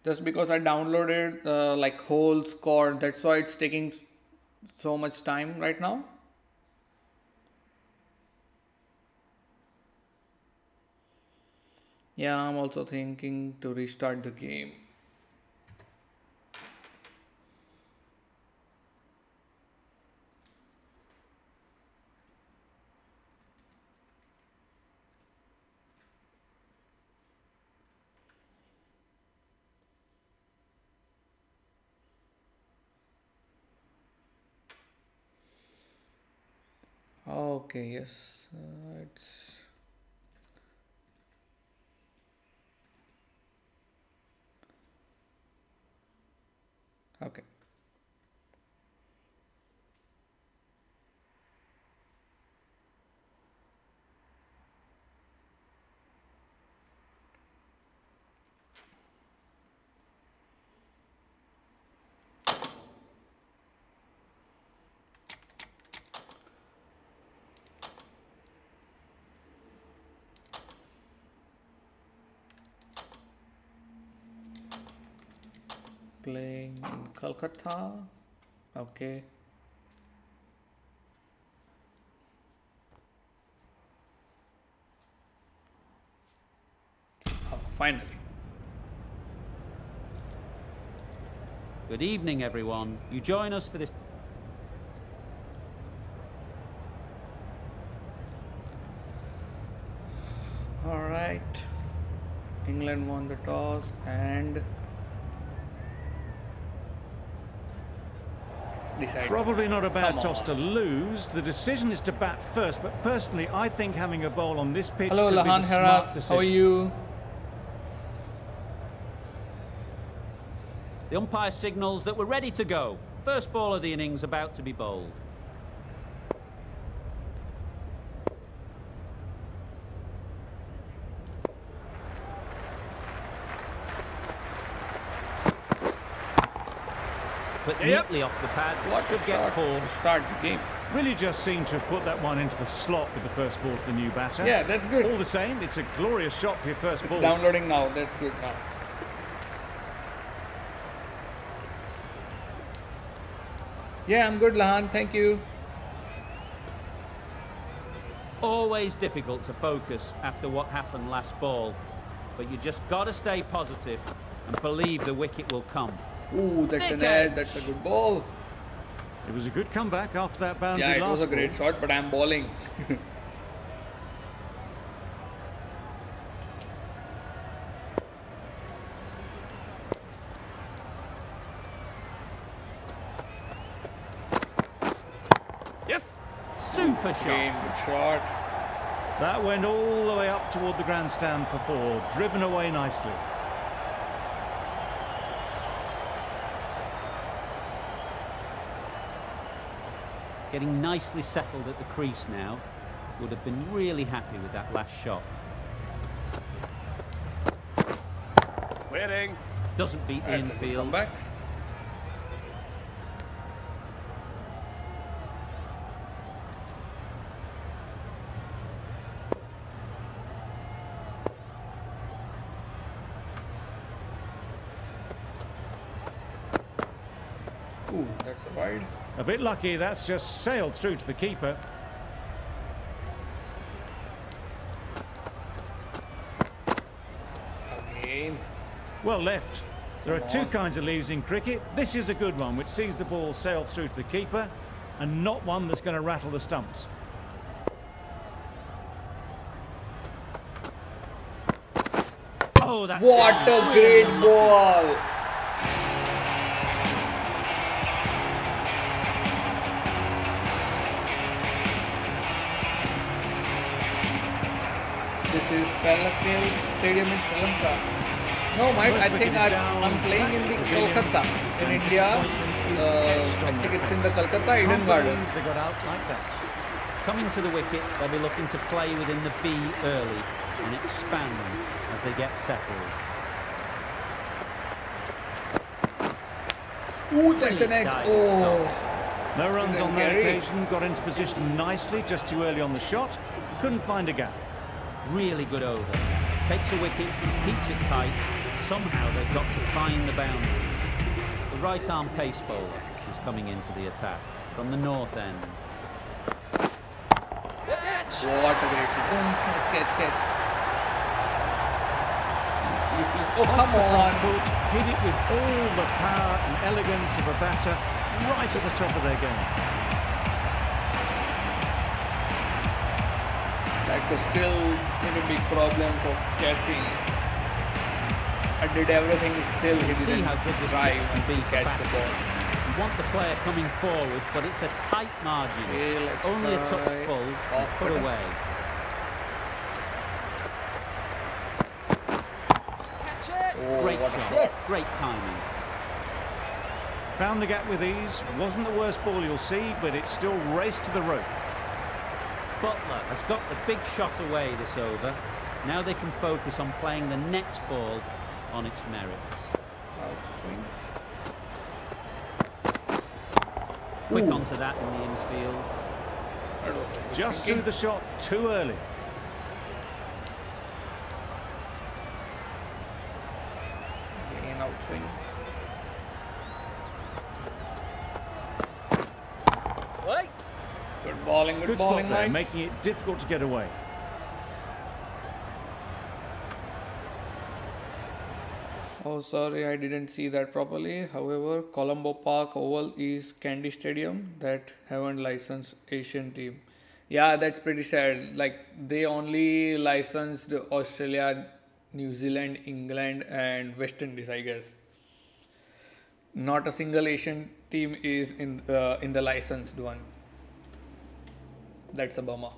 Just because I downloaded like whole score, that's why it's taking so much time right now. Yeah, I'm also thinking to restart the game. Okay, yes, it's okay. Playing in Kolkata, okay. Oh, finally. Good evening, everyone. You join us for this. All right. England won the toss and decided. Probably not a bad toss to lose. The decision is to bat first, but personally, I think having a bowl on this pitch could be the smart decision. How are you? The umpire signals that we're ready to go. First ball of the innings about to be bowled. But neatly off the pads, should get four. Start the game. Really just seemed to have put that one into the slot with the first ball to the new batter. Yeah, that's good. All the same, it's a glorious shot for your first ball. It's downloading now, that's good now. Yeah, I'm good, Lahan, thank you. Always difficult to focus after what happened last ball, but you just got to stay positive and believe the wicket will come. Ooh, that's an edge, that's a good ball. It was a good comeback after that boundary. Yeah, it was a great shot, but I'm bowling. Super shot. That went all the way up toward the grandstand for four. Driven away nicely. Getting nicely settled at the crease now. Would have been really happy with that last shot. Winning. Doesn't beat the infield. Back. Ooh, that's a wide. A bit lucky. That's just sailed through to the keeper. Well left. There are two kinds of leaves in cricket. This is a good one, which sees the ball sail through to the keeper, and not one that's going to rattle the stumps. Oh, that's what a great ball! This is Palakal Stadium in Sri Lanka. No, Mike, I think I'm playing in the Kolkata in India. I think it's in the Kolkata Eden Garden. They got out like that. Coming to the wicket, they'll be looking to play within the V early and expand as they get settled. Ooh, that's an edge. Oh. No runs on that occasion. Got into position nicely, just too early on the shot. Couldn't find a gap. Really good over. Takes a wicket, keeps it tight. Somehow they've got to find the boundaries. The right-arm pace bowler is coming into the attack from the north end. Catch! What a great shot. Oh, catch. Please. Oh, come on. Foot, hit it with all the power and elegance of a batter right at the top of their game. That's a still pretty big problem for catching. I did everything still. He didn't drive and catch the ball. You want the player coming forward, but it's a tight margin. Only a touch full and put away. Catch it! Oh, great shot. Great timing. Found the gap with ease. Wasn't the worst ball you'll see, but it's still raced to the rope. Butler has got the big shot away this over. Now they can focus on playing the next ball on its merits. Quick onto that in the infield. Just threw the shot too early. An outswing. Wait. Good bowling. Good bowling there, making it difficult to get away. Oh, sorry, I didn't see that properly. However, Colombo Park Oval is Candy Stadium that haven't licensed Asian team. Yeah, that's pretty sad. Like, they only licensed Australia, New Zealand, England and West Indies, I guess. Not a single Asian team is in the licensed one. That's a bummer.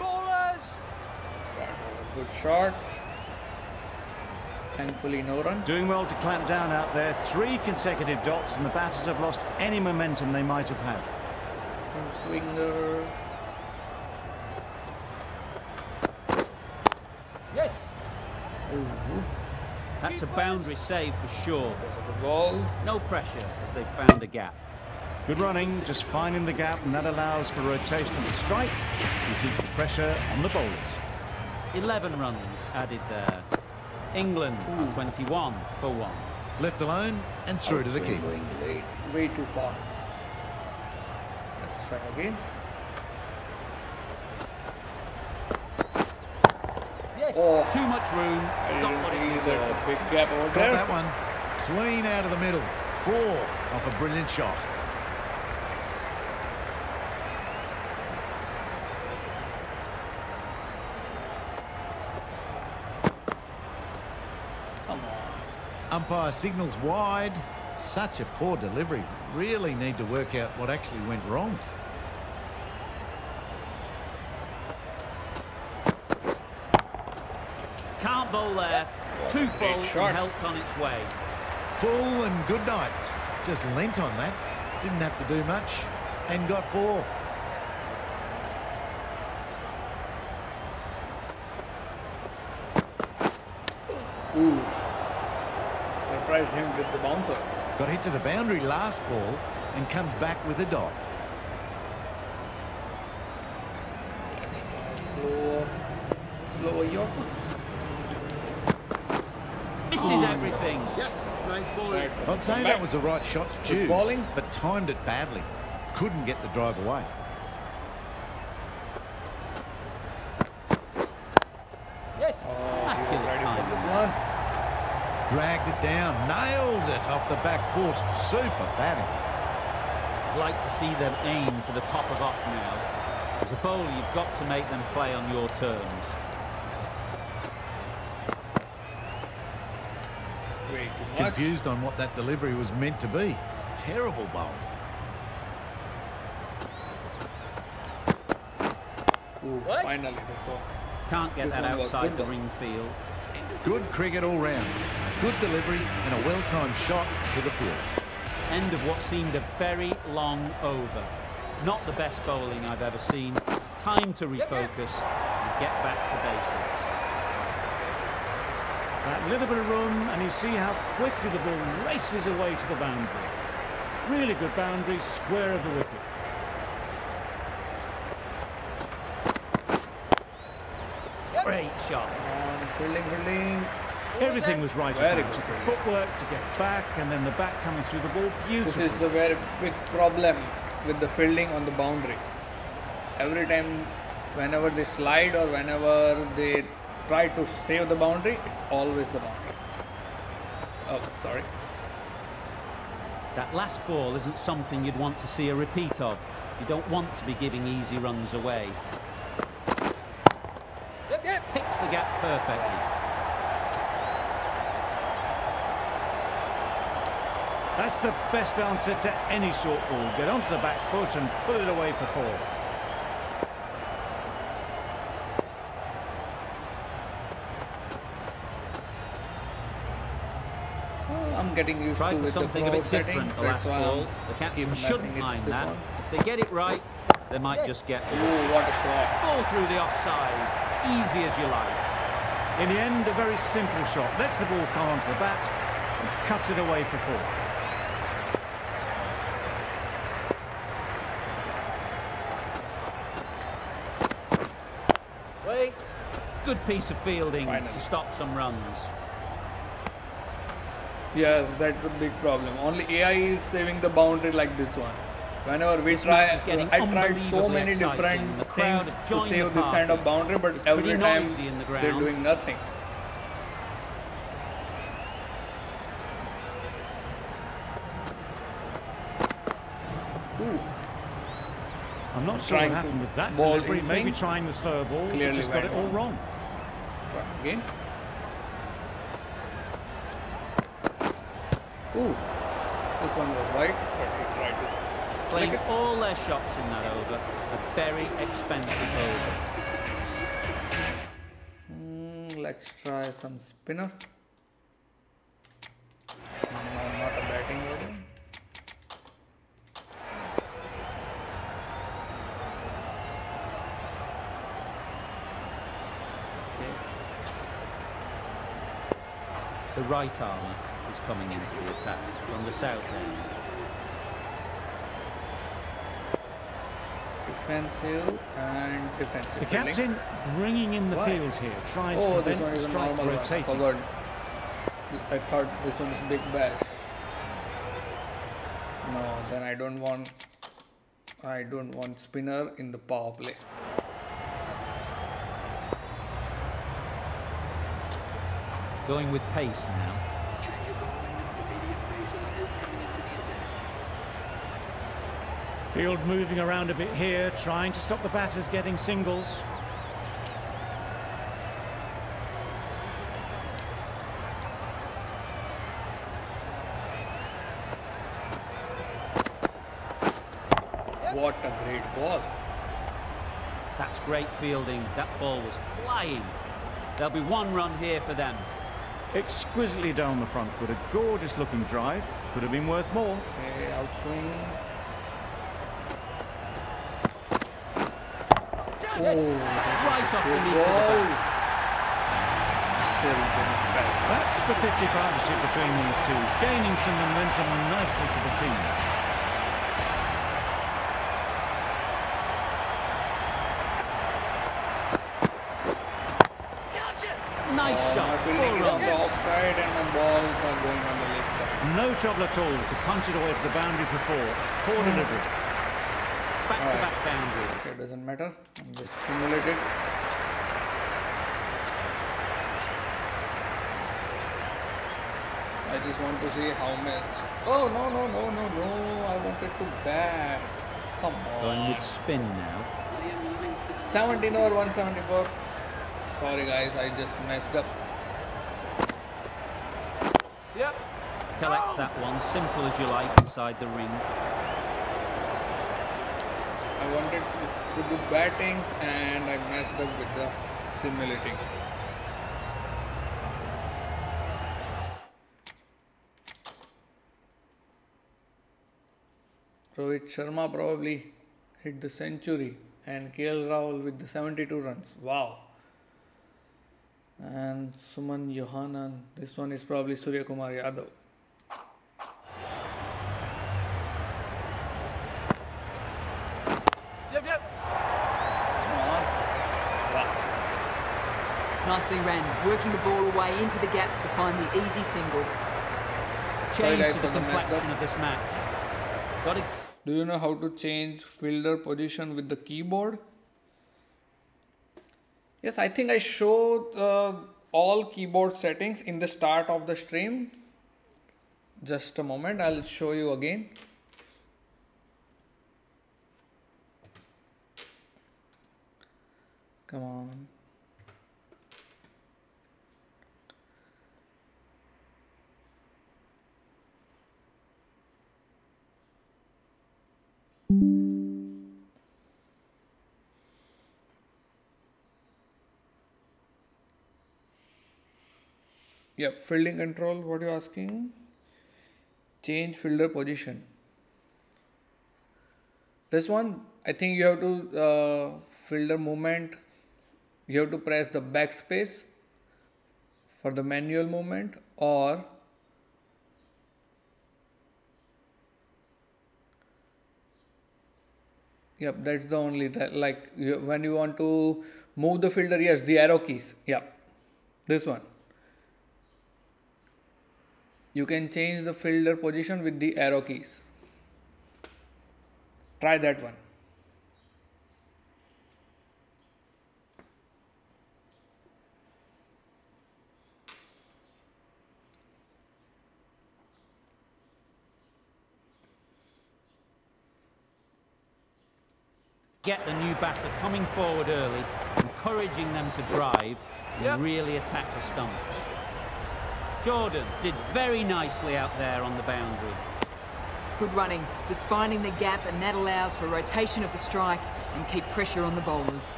Bowlers. That was a good shot. Thankfully, no run. Doing well to clamp down out there. Three consecutive dots, and the batters have lost any momentum they might have had. And swinger. Yes. Ooh. That's a boundary save for sure. No pressure as they found a gap. Good running, just finding the gap, and that allows for rotation of the strike and keeps the pressure on the bowlers. 11 runs added there. England are 21 for one. Left alone and through to the keeper. Going way too far. Let's try again. Yes. Oh. Too much room. That's a big gap over there. Got that one clean out of the middle. Four off a brilliant shot. Come on. Umpire signals wide. Such a poor delivery. Really need to work out what actually went wrong. Can't bowl there. Too full and helped on its way. Full and good night. Just leant on that. Didn't have to do much. And got four. Ooh. Surprised him with the bouncer. Got hit to the boundary last ball and comes back with a dot. Let's try slower. Slower Yorker. Misses everything. Yes, nice ball. I'd say that was the right shot to choose, but timed it badly. Couldn't get the drive away. Yes. Dragged it down, nailed it off the back foot. Super batting. I'd like to see them aim for the top of off now. As a bowler, you've got to make them play on your terms. Confused on what that delivery was meant to be. Terrible bowling. Finally, can't get that outside the ring field. Good cricket all round. A good delivery and a well-timed shot to the field. End of what seemed a very long over. Not the best bowling I've ever seen. Time to refocus and get back to basics. That little bit of room and you see how quickly the ball races away to the boundary. Really good boundary, square of the wicket. Shot. Filling. Everything was right. Footwork to get back, and then the back comes through the ball. Beautiful. This is the very big problem with the fielding on the boundary. Every time, whenever they slide or whenever they try to save the boundary, it's always the boundary. Oh, sorry. That last ball isn't something you'd want to see a repeat of. You don't want to be giving easy runs away. The gap perfectly. That's the best answer to any short ball. Get onto the back foot and pull it away for four. Well, I'm getting used to with something a bit different. The last ball, the captain shouldn't mind that. If they get it right, they might just get it. Ooh, what a shot! Fall through the offside. Easy as you like. In the end, a very simple shot. Lets the ball come onto the bat and cuts it away for four. Wait. Good piece of fielding to stop some runs. Yes, that's a big problem. Only AI is saving the boundary like this one. Whenever we try, I tried so many different things to save this kind of boundary, but every time they're doing nothing. Ooh. I'm not sure what happened with that delivery. Maybe trying the slower ball, just got it all wrong. Again. Ooh, this one was wide, but he tried to. Playing all their shots in that over. A very expensive over. Let's try some spinner. No, not a batting over. Okay. The right armour is coming into the attack from the south end. Defensive and defensive. The captain bringing in the field here, trying to prevent the strike rotating. I thought this one is big bash. No, then I don't want spinner in the power play. Going with pace now. Field moving around a bit here, trying to stop the batters getting singles. What a great ball. That's great fielding. That ball was flying. There'll be one run here for them. Exquisitely down the front foot. A gorgeous looking drive. Could have been worth more. Okay, outswing. Oh, right off the knee to the back. Still brings back. That's the 50 partnership between these two. Gaining some momentum nicely for the team. Nice shot. Fielding on the offside and the balls are going on the leg side. No trouble at all to punch it away to the boundary for four. Poor delivery. Back-to-back boundaries. Okay, doesn't matter. I'm just simulated. I just want to see how much. Oh, no. I wanted to bat. Come on. Going with spin now. 17 over 174. Sorry, guys. I just messed up. Yep. Collects that one. Simple as you like inside the ring. I wanted to do battings and I messed up with the simulating. Rohit Sharma probably hit the century and KL Rahul with the 72 runs. Wow. And Suman Yohanan. This one is probably Surya Kumar Yadav. Nicely ran, working the ball away into the gaps to find the easy single. Change to the complexion of this match. Got it. Do you know how to change fielder position with the keyboard? Yes, I think I showed all keyboard settings in the start of the stream. Just a moment, I'll show you again. Come on. Yep, fielding control, what are you asking? Change fielder position. This one, I think you have to fielder movement. You have to press the backspace for the manual movement or yep, that's the only like when you want to move the fielder, yes, the arrow keys. Yep, this one. You can change the fielder position with the arrow keys. Try that one. Get the new batter coming forward early, encouraging them to drive and really attack the stumps. Jordan did very nicely out there on the boundary. Good running, just finding the gap, and that allows for rotation of the strike and keep pressure on the bowlers.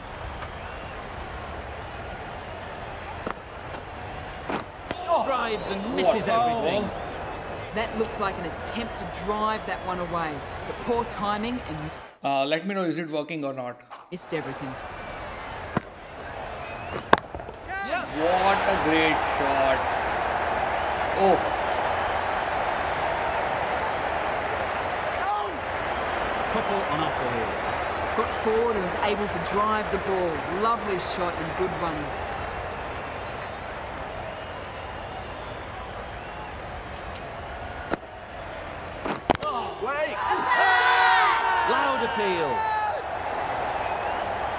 Drives and misses everything. That looks like an attempt to drive that one away, but poor timing and... let me know, is it working or not? Missed everything. Yes. What a great shot. Oh. Couple on offer here. Got forward and was able to drive the ball. Lovely shot and good running.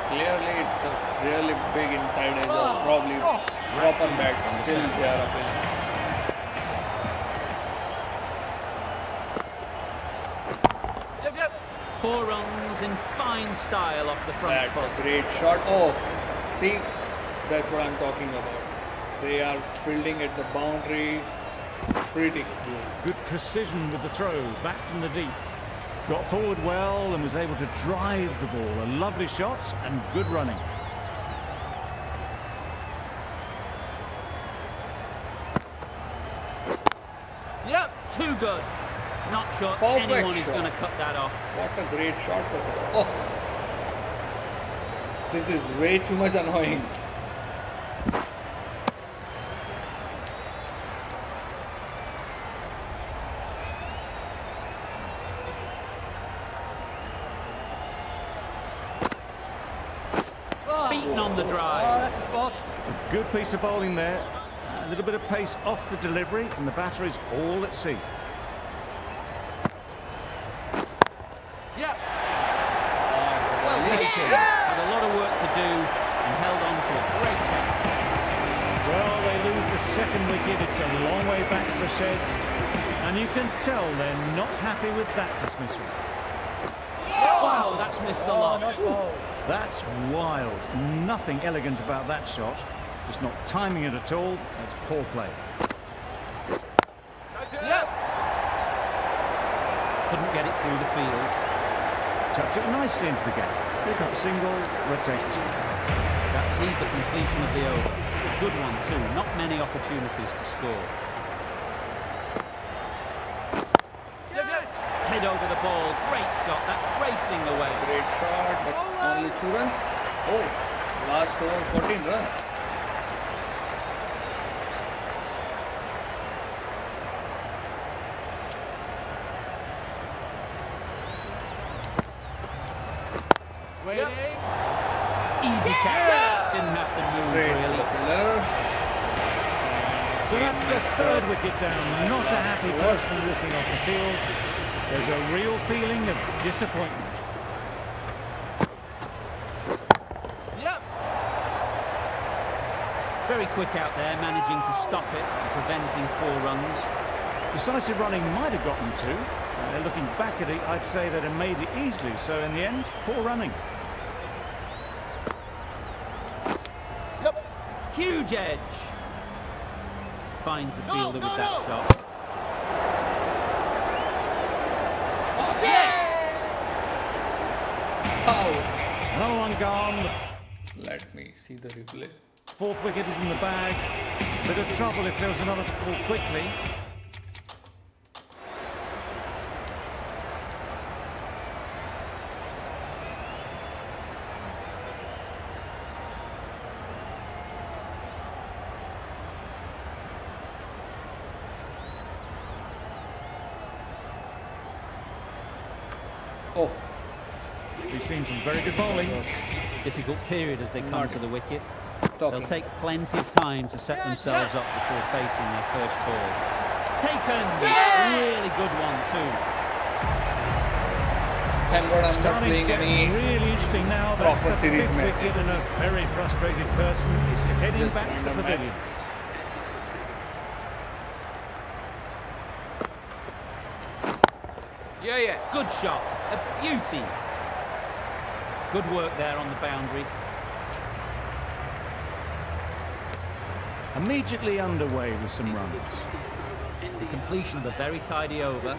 Clearly it's a really big inside edge or probably proper bat, still they are up in. Four runs in fine style off the front. That's a great shot. Oh, see, that's what I'm talking about. They are fielding at the boundary. Pretty good. Good precision with the throw, back from the deep. Got forward well and was able to drive the ball. A lovely shot and good running. Yep, too good. Not sure anyone is going to cut that off. What a great shot. Oh, this is way too much annoying. On the drive. Oh, a good piece of bowling there. A little bit of pace off the delivery, and the batter is all at sea. Yep. Well taken. Yeah. Had a lot of work to do and held on to a great catch. Well, they lose the second wicket. It's a long way back to the sheds, and you can tell they're not happy with that dismissal. Wow, that's missed the lot. That's wild. Nothing elegant about that shot. Just not timing it at all. That's poor play. Yep. Couldn't get it through the field. Tucked it nicely into the gap. Pick up single, rotates. That sees the completion of the over. A good one too. Not many opportunities to score. Head over the ball, great shot, that's racing away. Great shot, but only 2 runs. Oh, last over 14 runs. Waiting. Easy catch, didn't have to move really. So that's the third wicket down, not a happy person walking off the field. There's a real feeling of disappointment. Yep. Very quick out there, managing to stop it and preventing 4 runs. Decisive running might have gotten 2. Looking back at it, I'd say that it made it easily. So in the end, poor running. Yep. Huge edge. Finds the fielder with that shot. No one gone. Let me see the replay. 4th wicket is in the bag. Bit of trouble if there was another to pull quickly. Oh. We've seen some very good bowling. Difficult period as they come to the wicket. They'll take plenty of time to set themselves up before facing their first ball. Taken! Really good one too. Starting to get really interesting now. That's the 5th wicket, and a very frustrated person is heading back to the pavilion. Good shot. A beauty. Good work there on the boundary. Immediately underway with some runs. The completion of a very tidy over.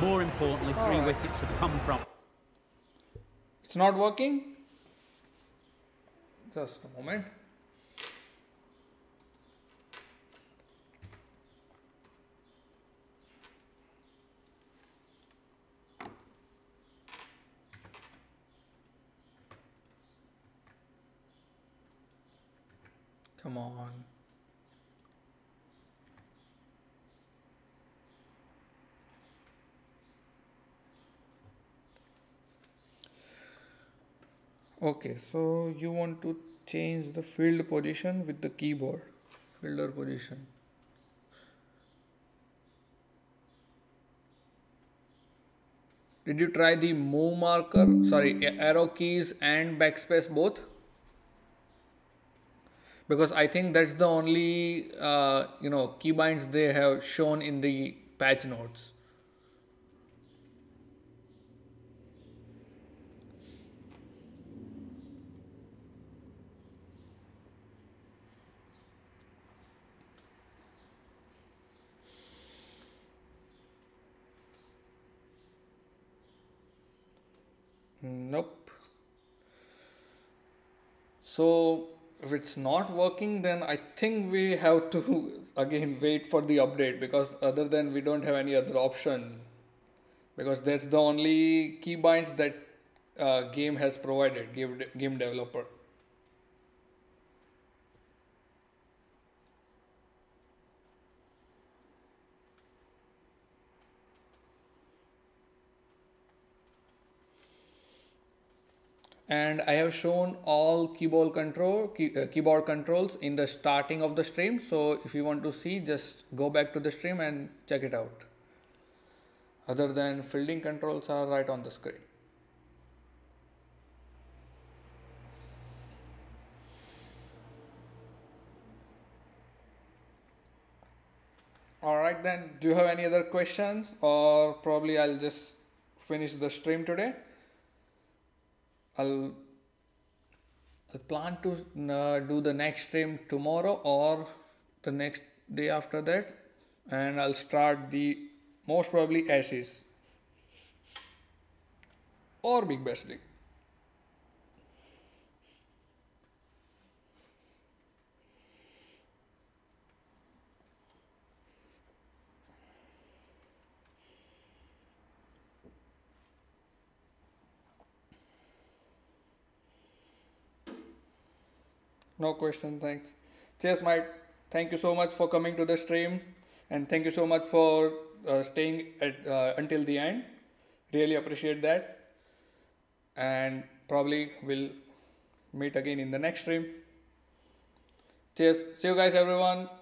More importantly, 3 wickets have come from. It's not working. Just a moment. Come on. Okay, so you want to change the field position with the keyboard. Fielder position. Did you try the move marker? Sorry, arrow keys and backspace both? Because I think that's the only keybinds they have shown in the patch notes. Nope. So if it's not working, then I think we have to again wait for the update, because other than we don't have any other option, because that's the only key binds that game has provided, game developer. And I have shown all keyboard controls in the starting of the stream. So if you want to see, just go back to the stream and check it out. Other than fielding controls are right on the screen. All right, then, do you have any other questions? Or probably I'll just finish the stream today. I'll plan to do the next stream tomorrow or the next day after that, and I'll start the most probably Ashes or Big Bash League. No question, thanks. Cheers, Mike. Thank you so much for coming to the stream, and thank you so much for staying at, until the end. Really appreciate that. And probably we'll meet again in the next stream. Cheers. See you guys, everyone.